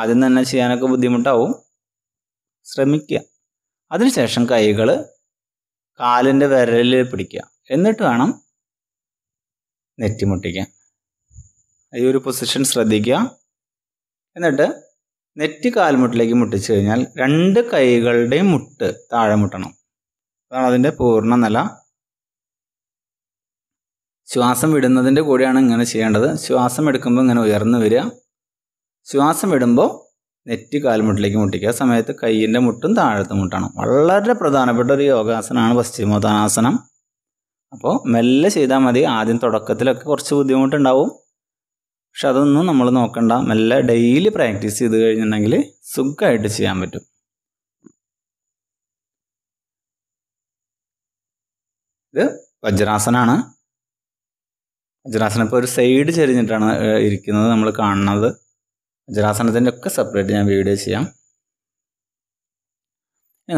ആദ്യം തന്നെ ചെയ്യാനൊക്കെ ബുദ്ധിമുട്ടാവും, ശ്രമിക്കുക. അതിനുശേഷം കൈകൾ കാലിൻ്റെ വിരലിൽ പിടിക്കുക, എന്നിട്ട് വേണം നെറ്റി മുട്ടിക്കാൻ. ഈ ഒരു പൊസിഷൻ ശ്രദ്ധിക്കുക. എന്നിട്ട് നെറ്റി കാൽമുട്ടിലേക്ക് മുട്ടിച്ചു കഴിഞ്ഞാൽ രണ്ട് കൈകളുടെയും മുട്ട് താഴെ മുട്ടണം, അതാണ് അതിൻ്റെ പൂർണ്ണ നില. ശ്വാസം വിടുന്നതിൻ്റെ കൂടെയാണ് ഇങ്ങനെ ചെയ്യേണ്ടത്. ശ്വാസം എടുക്കുമ്പോൾ ഇങ്ങനെ ഉയർന്നു വരിക, ശ്വാസം വിടുമ്പോൾ നെറ്റി കാൽമുട്ടിലേക്ക് മുട്ടിക്കുക. സമയത്ത് കൈയിൻ്റെ മുട്ടും താഴത്ത് മുട്ടണം. വളരെ പ്രധാനപ്പെട്ട ഒരു യോഗാസനമാണ് പശ്ചിമോത്താനാസനം. അപ്പോൾ മെല്ലെ ചെയ്താൽ മതി. ആദ്യം തുടക്കത്തിലൊക്കെ കുറച്ച് ബുദ്ധിമുട്ടുണ്ടാവും, പക്ഷെ അതൊന്നും നമ്മൾ നോക്കണ്ട. മെല്ലെ ഡെയിലി പ്രാക്ടീസ് ചെയ്ത് കഴിഞ്ഞിട്ടുണ്ടെങ്കിൽ സുഖമായിട്ട് ചെയ്യാൻ പറ്റും. ഇത് വജ്രാസനമാണ്. വജ്രാസനം ഇപ്പോൾ ഒരു സൈഡ് ചെരിഞ്ഞിട്ടാണ് ഇരിക്കുന്നത് നമ്മൾ കാണുന്നത്. വജ്രാസനത്തിൻ്റെ ഒക്കെ സെപ്പറേറ്റ് ഞാൻ വീഡിയോ ചെയ്യാം.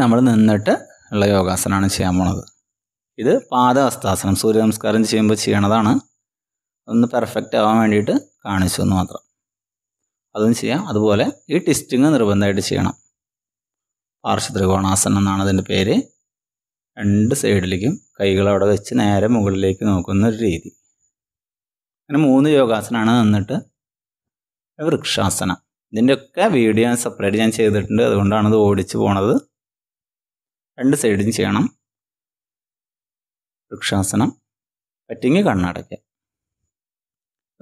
നമ്മൾ നിന്നിട്ട് ഉള്ള യോഗാസനമാണ് ചെയ്യാൻ പോണത്. ഇത് പാദഹസ്താസനം, സൂര്യനമസ്കാരം ചെയ്യുമ്പോൾ ചെയ്യണതാണ്. ഒന്ന് പെർഫെക്റ്റ് ആവാൻ വേണ്ടിയിട്ട് കാണിച്ചു എന്ന് മാത്രം. അതും ചെയ്യാം. അതുപോലെ ഈ ട്വിസ്റ്റിങ് നിർബന്ധമായിട്ട് ചെയ്യണം. പാർശ്വത്രികോണാസനം എന്നാണ് അതിൻ്റെ പേര്. രണ്ട് സൈഡിലേക്കും കൈകൾ അവിടെ വെച്ച് നേരെ മുകളിലേക്ക് നോക്കുന്ന ഒരു രീതി. അങ്ങനെ മൂന്ന് യോഗാസനമാണ് നിന്നിട്ട്. വൃക്ഷാസനം, ഇതിൻ്റെയൊക്കെ വീഡിയോ സെപ്പറേറ്റ് ഞാൻ ചെയ്തിട്ടുണ്ട്, അതുകൊണ്ടാണ് ഇത് ഓടിച്ചു പോണത്. രണ്ട് സൈഡും ചെയ്യണം. വൃക്ഷാസനം പറ്റിങ്ങി കണ്ണടയ്ക്കുക.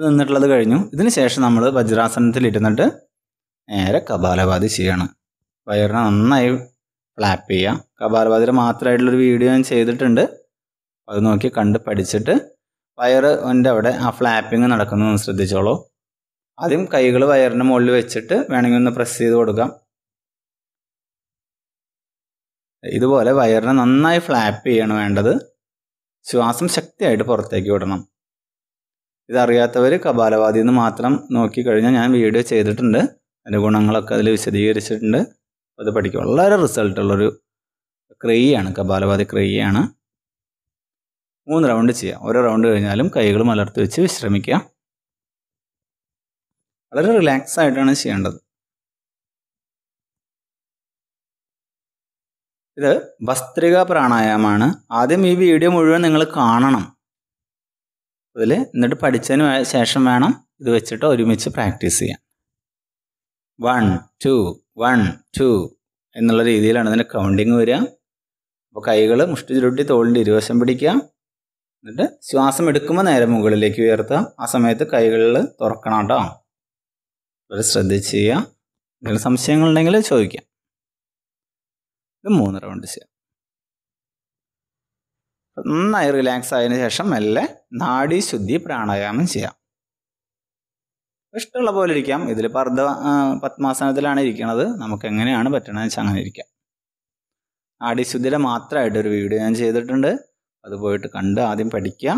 നിന്നിട്ടുള്ളത് കഴിഞ്ഞു. ഇതിന് ശേഷം നമ്മൾ വജ്രാസനത്തിൽ ഇരുന്നിട്ട് നേരെ കപാലഭാതി ചെയ്യണം. വയറിനെ നന്നായി ഫ്ലാപ്പ് ചെയ്യുക. കപാലഭാതിയുടെ മാത്രമായിട്ടുള്ളൊരു വീഡിയോ ഞാൻ ചെയ്തിട്ടുണ്ട്, അത് നോക്കി കണ്ട് പഠിച്ചിട്ട് വയറിൻ്റെ അവിടെ ആ ഫ്ലാപ്പിങ് നടക്കുന്നതെന്ന് ശ്രദ്ധിച്ചോളൂ. ആദ്യം കൈകൾ വയറിൻ്റെ മുകളിൽ വെച്ചിട്ട് വേണമെങ്കിൽ ഒന്ന് പ്രസ് ചെയ്ത് കൊടുക്കാം. ഇതുപോലെ വയറിനെ നന്നായി ഫ്ലാപ്പ് ചെയ്യാണ് വേണ്ടത്. ശ്വാസം ശക്തിയായിട്ട് പുറത്തേക്ക് വിടണം. ഇതറിയാത്തവർ കപാലഭാതി എന്ന് മാത്രം നോക്കിക്കഴിഞ്ഞാൽ ഞാൻ വീഡിയോ ചെയ്തിട്ടുണ്ട്, അതിൻ്റെ ഗുണങ്ങളൊക്കെ അതിൽ വിശദീകരിച്ചിട്ടുണ്ട്, അത് പഠിക്കും. വളരെ റിസൾട്ടുള്ളൊരു ക്രിയയാണ്, കപാലഭാതി ക്രിയയാണ്. മൂന്ന് റൗണ്ട് ചെയ്യാം. ഓരോ റൗണ്ട് കഴിഞ്ഞാലും കൈകൾ മലർത്തി വെച്ച് വിശ്രമിക്കുക. വളരെ റിലാക്സ് ആയിട്ടാണ് ചെയ്യേണ്ടത്. ഇത് ബസ്ത്രിക പ്രാണായാമമാണ്. ആദ്യം ഈ വീഡിയോ മുഴുവൻ നിങ്ങൾ കാണണം അതിൽ, എന്നിട്ട് പഠിച്ചതിന് ശേഷം വേണം ഇത് വെച്ചിട്ട് ഒരുമിച്ച് പ്രാക്ടീസ് ചെയ്യാൻ. വൺ ടു വൺ ടു എന്നുള്ള രീതിയിലാണ് ഇതിൻ്റെ കൗണ്ടിങ് വരിക. അപ്പോൾ കൈകൾ മുഷ്ടി ചുരുട്ടി തോളിൻ്റെ ഇരുവശം പിടിക്കുക. എന്നിട്ട് ശ്വാസം എടുക്കുമ്പോൾ നേരെ മുകളിലേക്ക് ഉയർത്തുക. ആ സമയത്ത് കൈകളിൽ തുറക്കണം കേട്ടോ, വളരെ ശ്രദ്ധിച്ച് ചെയ്യുക. എന്തെങ്കിലും സംശയങ്ങളുണ്ടെങ്കിൽ ചോദിക്കാം. ഇത് മൂന്ന് റൗണ്ട് ചെയ്യാം. നന്നായി റിലാക്സ് ആയതിനു ശേഷം മെല്ലെ നാഡീശുദ്ധി പ്രാണായാമം ചെയ്യാം. ഇഷ്ടമുള്ള പോലെ ഇരിക്കാം. ഇതിൽ പർദ്ധ പത്മാസനത്തിലാണ് ഇരിക്കുന്നത്, നമുക്ക് എങ്ങനെയാണ് പറ്റണമെന്ന് വെച്ചാൽ അങ്ങനെ ഇരിക്കാം. നാഡീശുദ്ധിയുടെ മാത്രമായിട്ടൊരു വീഡിയോ ഞാൻ ചെയ്തിട്ടുണ്ട്, അത് പോയിട്ട് കണ്ട് ആദ്യം പഠിക്കുക.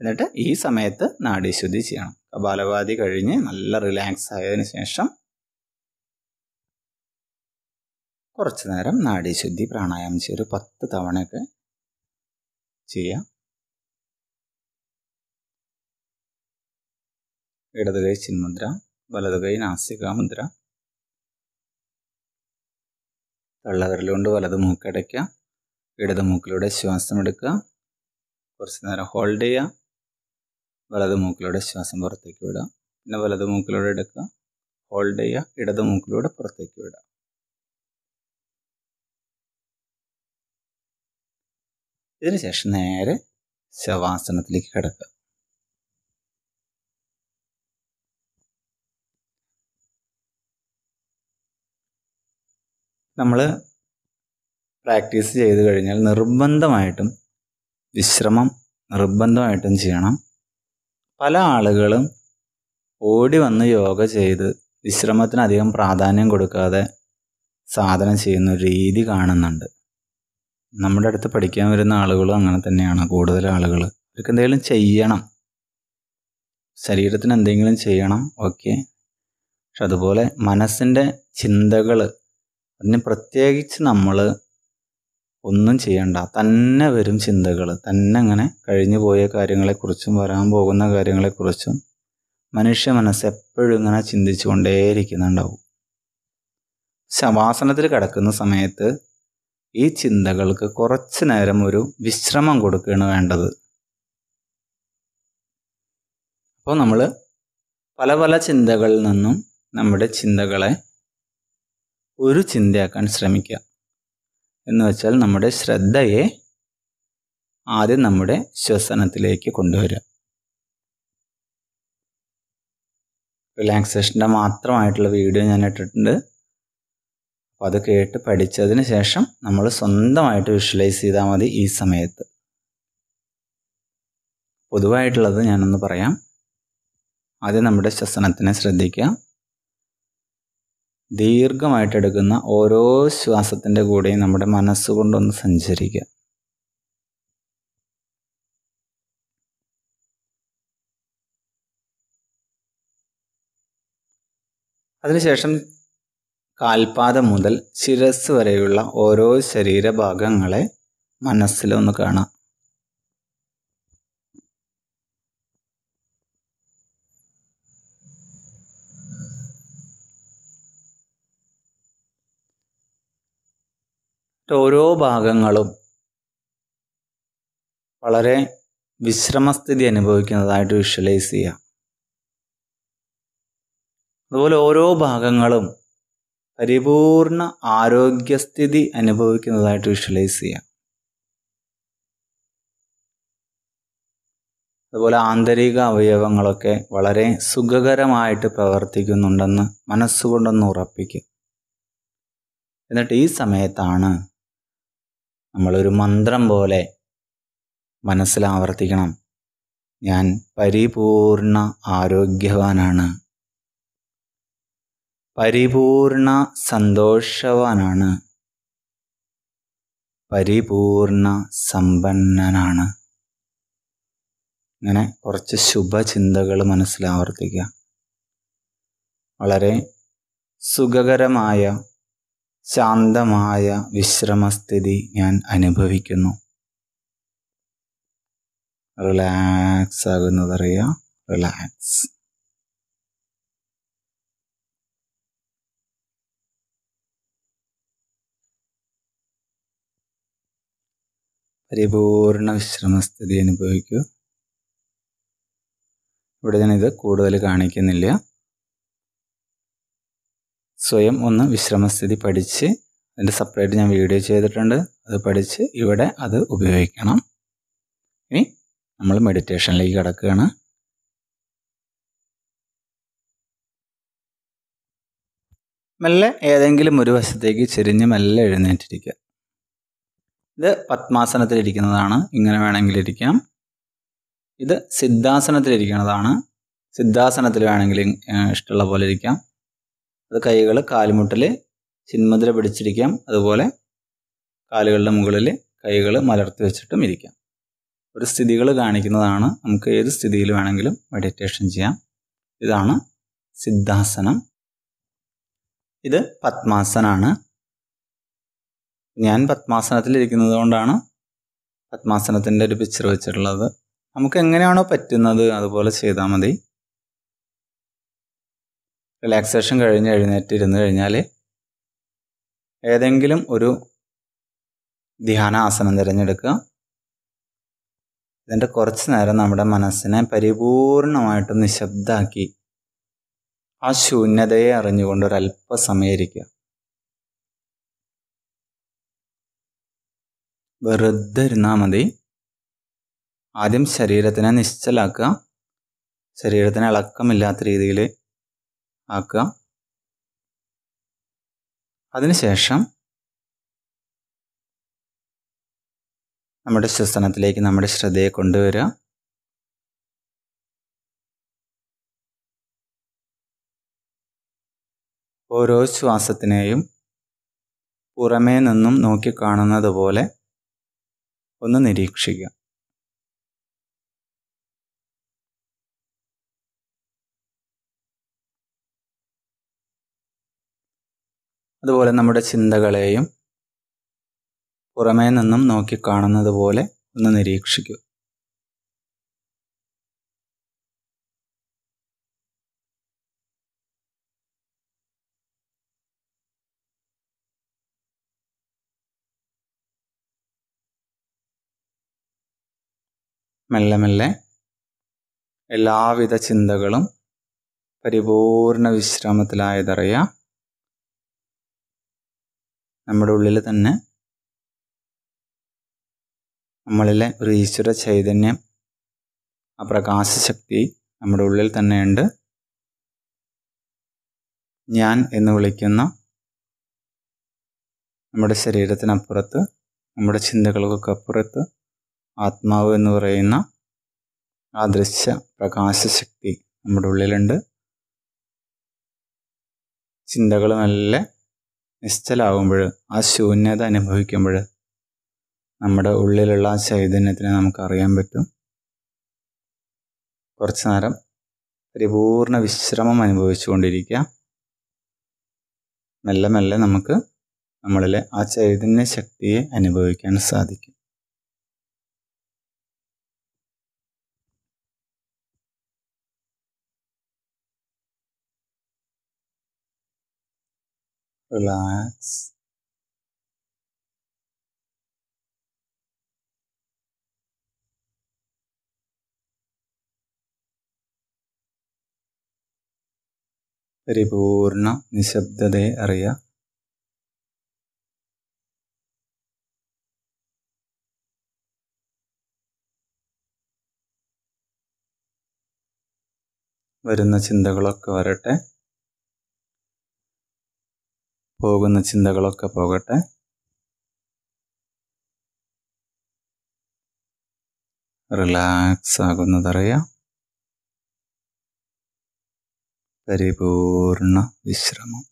എന്നിട്ട് ഈ സമയത്ത് നാഡീശുദ്ധി ചെയ്യണം. കപാലഭാതി കഴിഞ്ഞ് നല്ല റിലാക്സ് ആയതിനു ശേഷം കുറച്ച് നേരം നാഡീശുദ്ധി പ്രാണായാമം ചെയ്യുക. ഒരു പത്ത് തവണയൊക്കെ ചെയ്യാം. ഇടത് കൈ ചിന്മുദ്ര, വലത് കൈ നാസിക മുദ്ര. തള്ളവിരലുകൊണ്ട് വലത് മൂക്കടയ്ക്കുക, ഇടത് മൂക്കിലൂടെ ശ്വാസം എടുക്കുക, കുറച്ച് നേരം ഹോൾഡ് ചെയ്യുക, വലത് മൂക്കിലൂടെ ശ്വാസം പുറത്തേക്ക് വിടുക, പിന്നെ വലത് മൂക്കിലൂടെ എടുക്കുക, ഹോൾഡ് ചെയ്യുക, ഇടത് മൂക്കിലൂടെ പുറത്തേക്ക് വിടുക. ഇതിനുശേഷം നേരെ ശവാസനത്തിലേക്ക് കിടക്കുക. നമ്മൾ പ്രാക്ടീസ് ചെയ്ത് കഴിഞ്ഞാൽ നിർബന്ധമായിട്ടും വിശ്രമം നിർബന്ധമായിട്ടും ചെയ്യണം. പല ആളുകളും ഓടി വന്ന് യോഗ ചെയ്ത് വിശ്രമത്തിന് അധികം പ്രാധാന്യം കൊടുക്കാതെ സാധന ചെയ്യുന്ന ഒരു രീതി കാണുന്നുണ്ട്. നമ്മുടെ അടുത്ത് പഠിക്കാൻ വരുന്ന ആളുകളും അങ്ങനെ തന്നെയാണ്. കൂടുതൽ ആളുകൾ അവർക്ക് എന്തെങ്കിലും ചെയ്യണം, ശരീരത്തിന് എന്തെങ്കിലും ചെയ്യണം, ഓക്കെ. പക്ഷെ അതുപോലെ മനസ്സിൻ്റെ ചിന്തകൾ, അതിന് പ്രത്യേകിച്ച് നമ്മൾ ഒന്നും ചെയ്യണ്ട, തന്നെ വരും ചിന്തകൾ, തന്നെ അങ്ങനെ കഴിഞ്ഞു പോയ കാര്യങ്ങളെക്കുറിച്ചും വരാൻ പോകുന്ന കാര്യങ്ങളെക്കുറിച്ചും മനുഷ്യ മനസ്സ് എപ്പോഴും ഇങ്ങനെ ചിന്തിച്ചു കൊണ്ടേയിരിക്കുന്നുണ്ടാവും. ശവാസനത്തിൽ കിടക്കുന്ന സമയത്ത് ഈ ചിന്തകൾക്ക് കുറച്ചു നേരം ഒരു വിശ്രമം കൊടുക്കുകയാണ് വേണ്ടത്. അപ്പോൾ നമ്മൾ പല പല ചിന്തകളിൽ നിന്നും നമ്മുടെ ചിന്തകളെ ഒരു ചിന്തയാക്കാൻ ശ്രമിക്കുക. എന്ന് വെച്ചാൽ നമ്മുടെ ശ്രദ്ധയെ ആദ്യം നമ്മുടെ ശ്വസനത്തിലേക്ക് കൊണ്ടുവരിക. റിലാക്സേഷൻ്റെ മാത്രമായിട്ടുള്ള വീഡിയോ ഞാൻ ഇട്ടിട്ടുണ്ട്. അപ്പോൾ അത് കേട്ട് പഠിച്ചതിന് ശേഷം നമ്മൾ സ്വന്തമായിട്ട് വിഷ്വലൈസ് ചെയ്താൽ മതി. ഈ സമയത്ത് പൊതുവായിട്ടുള്ളത് ഞാനൊന്ന് പറയാം. ആദ്യം നമ്മുടെ ശ്വസനത്തിനെ ശ്രദ്ധിക്കുക. ദീർഘമായിട്ടെടുക്കുന്ന ഓരോ ശ്വാസത്തിൻ്റെ കൂടെയും നമ്മുടെ മനസ്സുകൊണ്ടൊന്ന് സഞ്ചരിക്കുക. അതിനുശേഷം കാൽപാദം മുതൽ ശിരസ് വരെയുള്ള ഓരോ ശരീരഭാഗങ്ങളെ മനസ്സിലൊന്ന് കാണാം. ഓരോ ഭാഗങ്ങളും വളരെ വിശ്രമസ്ഥിതി അനുഭവിക്കുന്നതായിട്ട് വിഷ്വലൈസ് ചെയ്യുക. അതുപോലെ ഓരോ ഭാഗങ്ങളും പരിപൂർണ ആരോഗ്യസ്ഥിതി അനുഭവിക്കുന്നതായിട്ട് വിഷ്വലൈസ് ചെയ്യാം. അതുപോലെ ആന്തരിക അവയവങ്ങളൊക്കെ വളരെ സുഖകരമായിട്ട് പ്രവർത്തിക്കുന്നുണ്ടെന്ന് മനസ്സുകൊണ്ടൊന്ന് ഉറപ്പിക്കും. എന്നിട്ട് ഈ സമയത്താണ് നമ്മളൊരു മന്ത്രം പോലെ മനസ്സിൽ ആവർത്തിക്കണം: ഞാൻ പരിപൂർണ ആരോഗ്യവാനാണ്, പരിപൂർണ സന്തോഷവാനാണ്, പരിപൂർണ സമ്പന്നനാണ്. ഇങ്ങനെ കുറച്ച് ശുഭചിന്തകൾ മനസ്സിൽ ആവർത്തിക്കുക. വളരെ സുഖകരമായ ശാന്തമായ വിശ്രമസ്ഥിതി ഞാൻ അനുഭവിക്കുന്നു. റിലാക്സ് ആകുന്നതറിയാം. റിലാക്സ്. പരിപൂർണ വിശ്രമസ്ഥിതി അനുഭവിക്കൂ. ഇവിടെ ഞാനിത് കൂടുതൽ കാണിക്കുന്നില്ല. സ്വയം ഒന്ന് വിശ്രമസ്ഥിതി പഠിച്ച്, അതിൻ്റെ സെപ്പറേറ്റ് ഞാൻ വീഡിയോ ചെയ്തിട്ടുണ്ട്, അത് പഠിച്ച് ഇവിടെ അത് ഉപയോഗിക്കണം. ഇനി നമ്മൾ മെഡിറ്റേഷനിലേക്ക് കടക്കുകയാണ്. മെല്ലെ ഏതെങ്കിലും ഒരു വശത്തേക്ക് ചെരിഞ്ഞ് മെല്ലെ എഴുന്നേറ്റിരിക്കുക. ഇത് പത്മാസനത്തിലിരിക്കുന്നതാണ്, ഇങ്ങനെ വേണമെങ്കിലിരിക്കാം. ഇത് സിദ്ധാസനത്തിലിരിക്കുന്നതാണ്, സിദ്ധാസനത്തിൽ വേണമെങ്കിൽ ഇഷ്ടമുള്ള പോലെ ഇരിക്കാം. അത് കൈകൾ കാൽമുട്ടിൽ ചിന്മുദ്ര പിടിച്ചിരിക്കാം. അതുപോലെ കാലുകളുടെ മുകളിൽ കൈകൾ മലർത്തി വെച്ചിട്ടും ഇരിക്കാം. ഒരു സ്ഥിതികൾ കാണിക്കുന്നതാണ്, നമുക്ക് ഏത് സ്ഥിതിയിൽ വേണമെങ്കിലും മെഡിറ്റേഷൻ ചെയ്യാം. ഇതാണ് സിദ്ധാസനം. ഇത് പത്മാസനാണ്. ഞാൻ പത്മാസനത്തിലിരിക്കുന്നത് കൊണ്ടാണ് പത്മാസനത്തിൻ്റെ ഒരു പിക്ചർ വെച്ചിട്ടുള്ളത്. നമുക്ക് എങ്ങനെയാണോ പറ്റുന്നത് അതുപോലെ ചെയ്താൽ മതി. റിലാക്സേഷൻ കഴിഞ്ഞ് എഴുന്നേറ്റ് ഇരുന്ന് കഴിഞ്ഞാൽ ഏതെങ്കിലും ഒരു ധ്യാന ആസനം തിരഞ്ഞെടുക്കുക. ഇതിൻ്റെ കുറച്ച് നേരം നമ്മുടെ മനസ്സിനെ പരിപൂർണമായിട്ടും നിശബ്ദമാക്കി ആ ശൂന്യതയെ അറിഞ്ഞുകൊണ്ട് ഒരല്പസമയം ഇരിക്കുക. വെറുതെ ഇരുന്നാൽ മതി. ആദ്യം ശരീരത്തിനെ നിശ്ചലാക്കുക, ശരീരത്തിന് ഇളക്കമില്ലാത്ത രീതിയിൽ ആക്കുക. അതിനുശേഷം നമ്മുടെ ശ്വസനത്തിലേക്ക് നമ്മുടെ ശ്രദ്ധയെ കൊണ്ടുവരിക. ഓരോ ശ്വാസത്തിനെയും പുറമേ നിന്നും നോക്കിക്കാണുന്നത് പോലെ ഒന്ന് നിരീക്ഷിക്കുക. അതുപോലെ നമ്മുടെ ചിന്തകളെയും പുറമേ നിന്നും നോക്കിക്കാണുന്നത് പോലെ ഒന്ന് നിരീക്ഷിക്കുക. മെല്ലെ മെല്ലെ എല്ലാവിധ ചിന്തകളും പരിപൂർണ വിശ്രമത്തിലായതറിയാം. നമ്മുടെ ഉള്ളിൽ തന്നെ നമ്മളിലെ ഒരു ഈശ്വര ചൈതന്യം, ആ പ്രകാശശക്തി നമ്മുടെ ഉള്ളിൽ തന്നെയുണ്ട്. ഞാൻ എന്ന് വിളിക്കുന്ന നമ്മുടെ ശരീരത്തിനപ്പുറത്ത്, നമ്മുടെ ചിന്തകൾക്കൊക്കപ്പുറത്ത് ആത്മാവ് എന്ന് പറയുന്ന ആ ദൃശ്യ പ്രകാശശക്തി നമ്മുടെ ഉള്ളിലുണ്ട്. ചിന്തകളുമെല്ലാം നിശ്ചലാവുമ്പോൾ, ആ ശൂന്യത അനുഭവിക്കുമ്പോൾ നമ്മുടെ ഉള്ളിലുള്ള ആ ചൈതന്യത്തിനെ നമുക്കറിയാൻ പറ്റും. കുറച്ച് നേരം പരിപൂർണ വിശ്രമം അനുഭവിച്ചു കൊണ്ടിരിക്കുക. മെല്ലെ മെല്ലെ നമുക്ക് നമ്മളിലെ ആ ചൈതന്യ ശക്തിയെ അനുഭവിക്കാൻ സാധിക്കും. Relax. പരിപൂർണ നിശബ്ദതയെ അറിയാം. വരുന്ന ചിന്തകളൊക്കെ വരട്ടെ, പോകുന്ന ചിന്തകളൊക്കെ പോകട്ടെ. റിലാക്സ് ആകുന്നതറിയാം. പരിപൂർണ വിശ്രമം.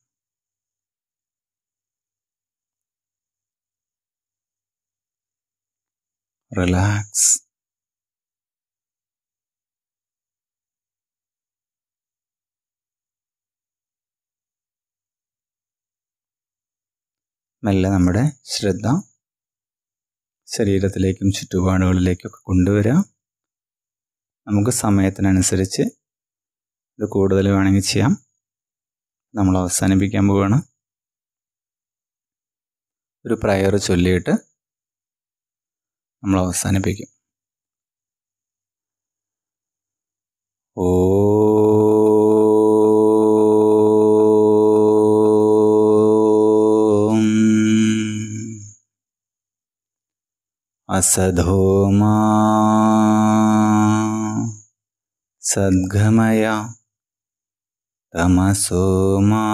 റിലാക്സ്. മെല്ലെ നമ്മുടെ ശ്രദ്ധ ശരീരത്തിലേക്കും ചുറ്റുപാടുകളിലേക്കൊക്കെ കൊണ്ടുവരിക. നമുക്ക് സമയത്തിനനുസരിച്ച് ഇത് കൂടുതൽ വേണമെങ്കിൽ ചെയ്യാം. നമ്മൾ അവസാനിപ്പിക്കാൻ പോവുകയാണ്. ഒരു പ്രയർ ചൊല്ലിയിട്ട് നമ്മൾ അവസാനിപ്പിക്കും. ഓ അസധോമാ സദ്ഗമയ തമസോമാ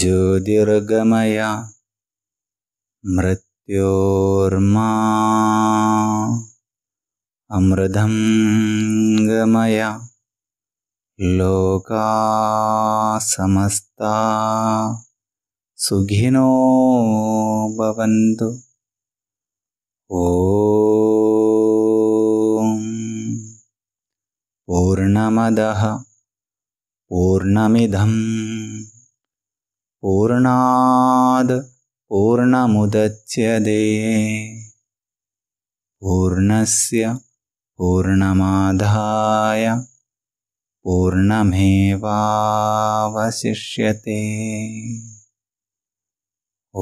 ജ്യോതിർഗമയ മൃത്യോർമാ അമൃതം ഗമയ ലോകാ സമസ്താ സുഖിനോ ഭവന്തു. ഓം പൂർണ്ണമദഃ പൂർണ്ണമിദം पूर्णाद पूर्णमुदच्यते पूर्णस्य पूर्णमादाय पूर्णमेवावशिष्यते।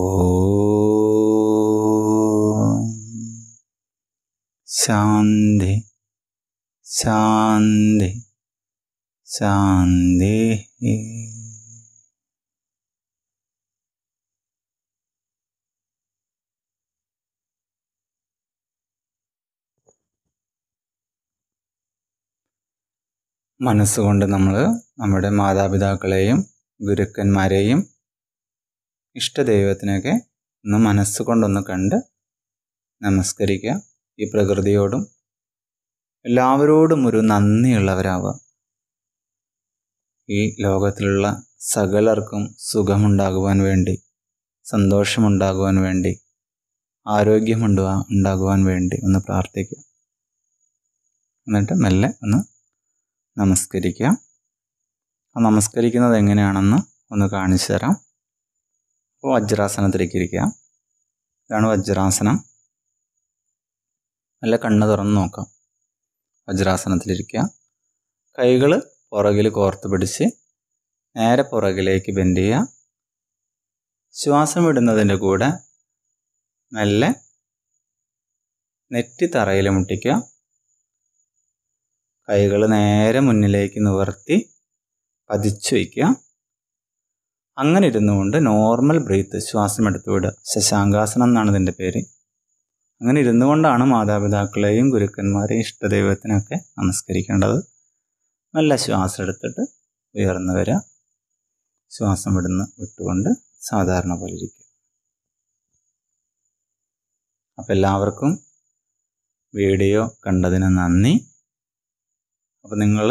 ओम शान्ति शान्ति शान्तिः। മനസ്സുകൊണ്ട് നമ്മൾ നമ്മുടെ മാതാപിതാക്കളെയും ഗുരുക്കന്മാരെയും ഇഷ്ടദൈവത്തിനെയൊക്കെ ഒന്ന് മനസ്സുകൊണ്ടൊന്ന് കണ്ട് നമസ്കരിക്കുക. ഈ പ്രകൃതിയോടും എല്ലാവരോടും ഒരു നന്ദിയുള്ളവരാവുക. ഈ ലോകത്തിലുള്ള സകലർക്കും സുഖമുണ്ടാകുവാൻ വേണ്ടി, സന്തോഷമുണ്ടാകുവാൻ വേണ്ടി, ആരോഗ്യമുണ്ടാ ഉണ്ടാകുവാൻ വേണ്ടി ഒന്ന് പ്രാർത്ഥിക്കുക. എന്നിട്ട് മെല്ലെ ഒന്ന് നമസ്കരിക്കുക. ആ നമസ്കരിക്കുന്നത് എങ്ങനെയാണെന്ന് ഒന്ന് കാണിച്ചു തരാം. അപ്പോൾ വജ്രാസനത്തിലേക്ക് ഇരിക്കുക. ഇതാണ് വജ്രാസനം. നല്ല കണ്ണ് തുറന്ന് നോക്കാം. വജ്രാസനത്തിലിരിക്കുക. കൈകൾ പുറകിൽ കോർത്ത് പിടിച്ച് നേരെ പുറകിലേക്ക് ബെൻഡ് ചെയ്യുക. ശ്വാസം വിടുന്നതിൻ്റെ കൂടെ മെല്ലെ നെറ്റി തറയിൽ മുട്ടിക്കുക. കൈകൾ നേരെ മുന്നിലേക്ക് നിവർത്തി പതിച്ചു വയ്ക്കുക. അങ്ങനെ ഇരുന്നുകൊണ്ട് നോർമൽ ബ്രീത്ത്, ശ്വാസം എടുത്തു വിടുക. ശശാങ്കാസനം എന്നാണ് ഇതിൻ്റെ പേര്. അങ്ങനെ ഇരുന്നു കൊണ്ടാണ് മാതാപിതാക്കളെയും ഗുരുക്കന്മാരെയും ഇഷ്ടദൈവത്തിനൊക്കെ നമസ്കരിക്കേണ്ടത്. നല്ല ശ്വാസം എടുത്തിട്ട് ഉയർന്നു വരിക. ശ്വാസം വിടുന്ന് വിട്ടുകൊണ്ട് സാധാരണ പോലെ ഇരിക്കുക. അപ്പം എല്ലാവർക്കും വീഡിയോ കണ്ടതിന് നന്ദി. അപ്പോൾ നിങ്ങൾ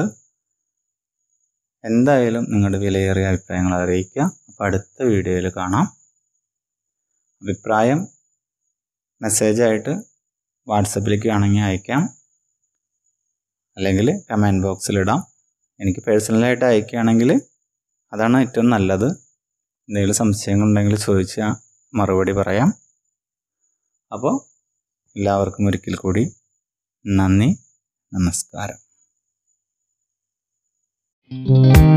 എന്തായാലും നിങ്ങളുടെ വിലയേറിയ അഭിപ്രായങ്ങൾ അറിയിക്കുക. അപ്പോൾ അടുത്ത വീഡിയോയിൽ കാണാം. അഭിപ്രായം മെസ്സേജായിട്ട് വാട്സപ്പിലേക്ക് ആണെങ്കിൽ അയക്കാം, അല്ലെങ്കിൽ കമൻറ്റ് ബോക്സിലിടാം. എനിക്ക് പേഴ്സണലായിട്ട് അയക്കുകയാണെങ്കിൽ അതാണ് ഏറ്റവും നല്ലത്. എന്തെങ്കിലും സംശയങ്ങളുണ്ടെങ്കിൽ ചോദിച്ചാൽ മറുപടി പറയാം. അപ്പോൾ എല്ലാവർക്കും ഒരിക്കൽ കൂടി നന്ദി, നമസ്കാരം. Thank you.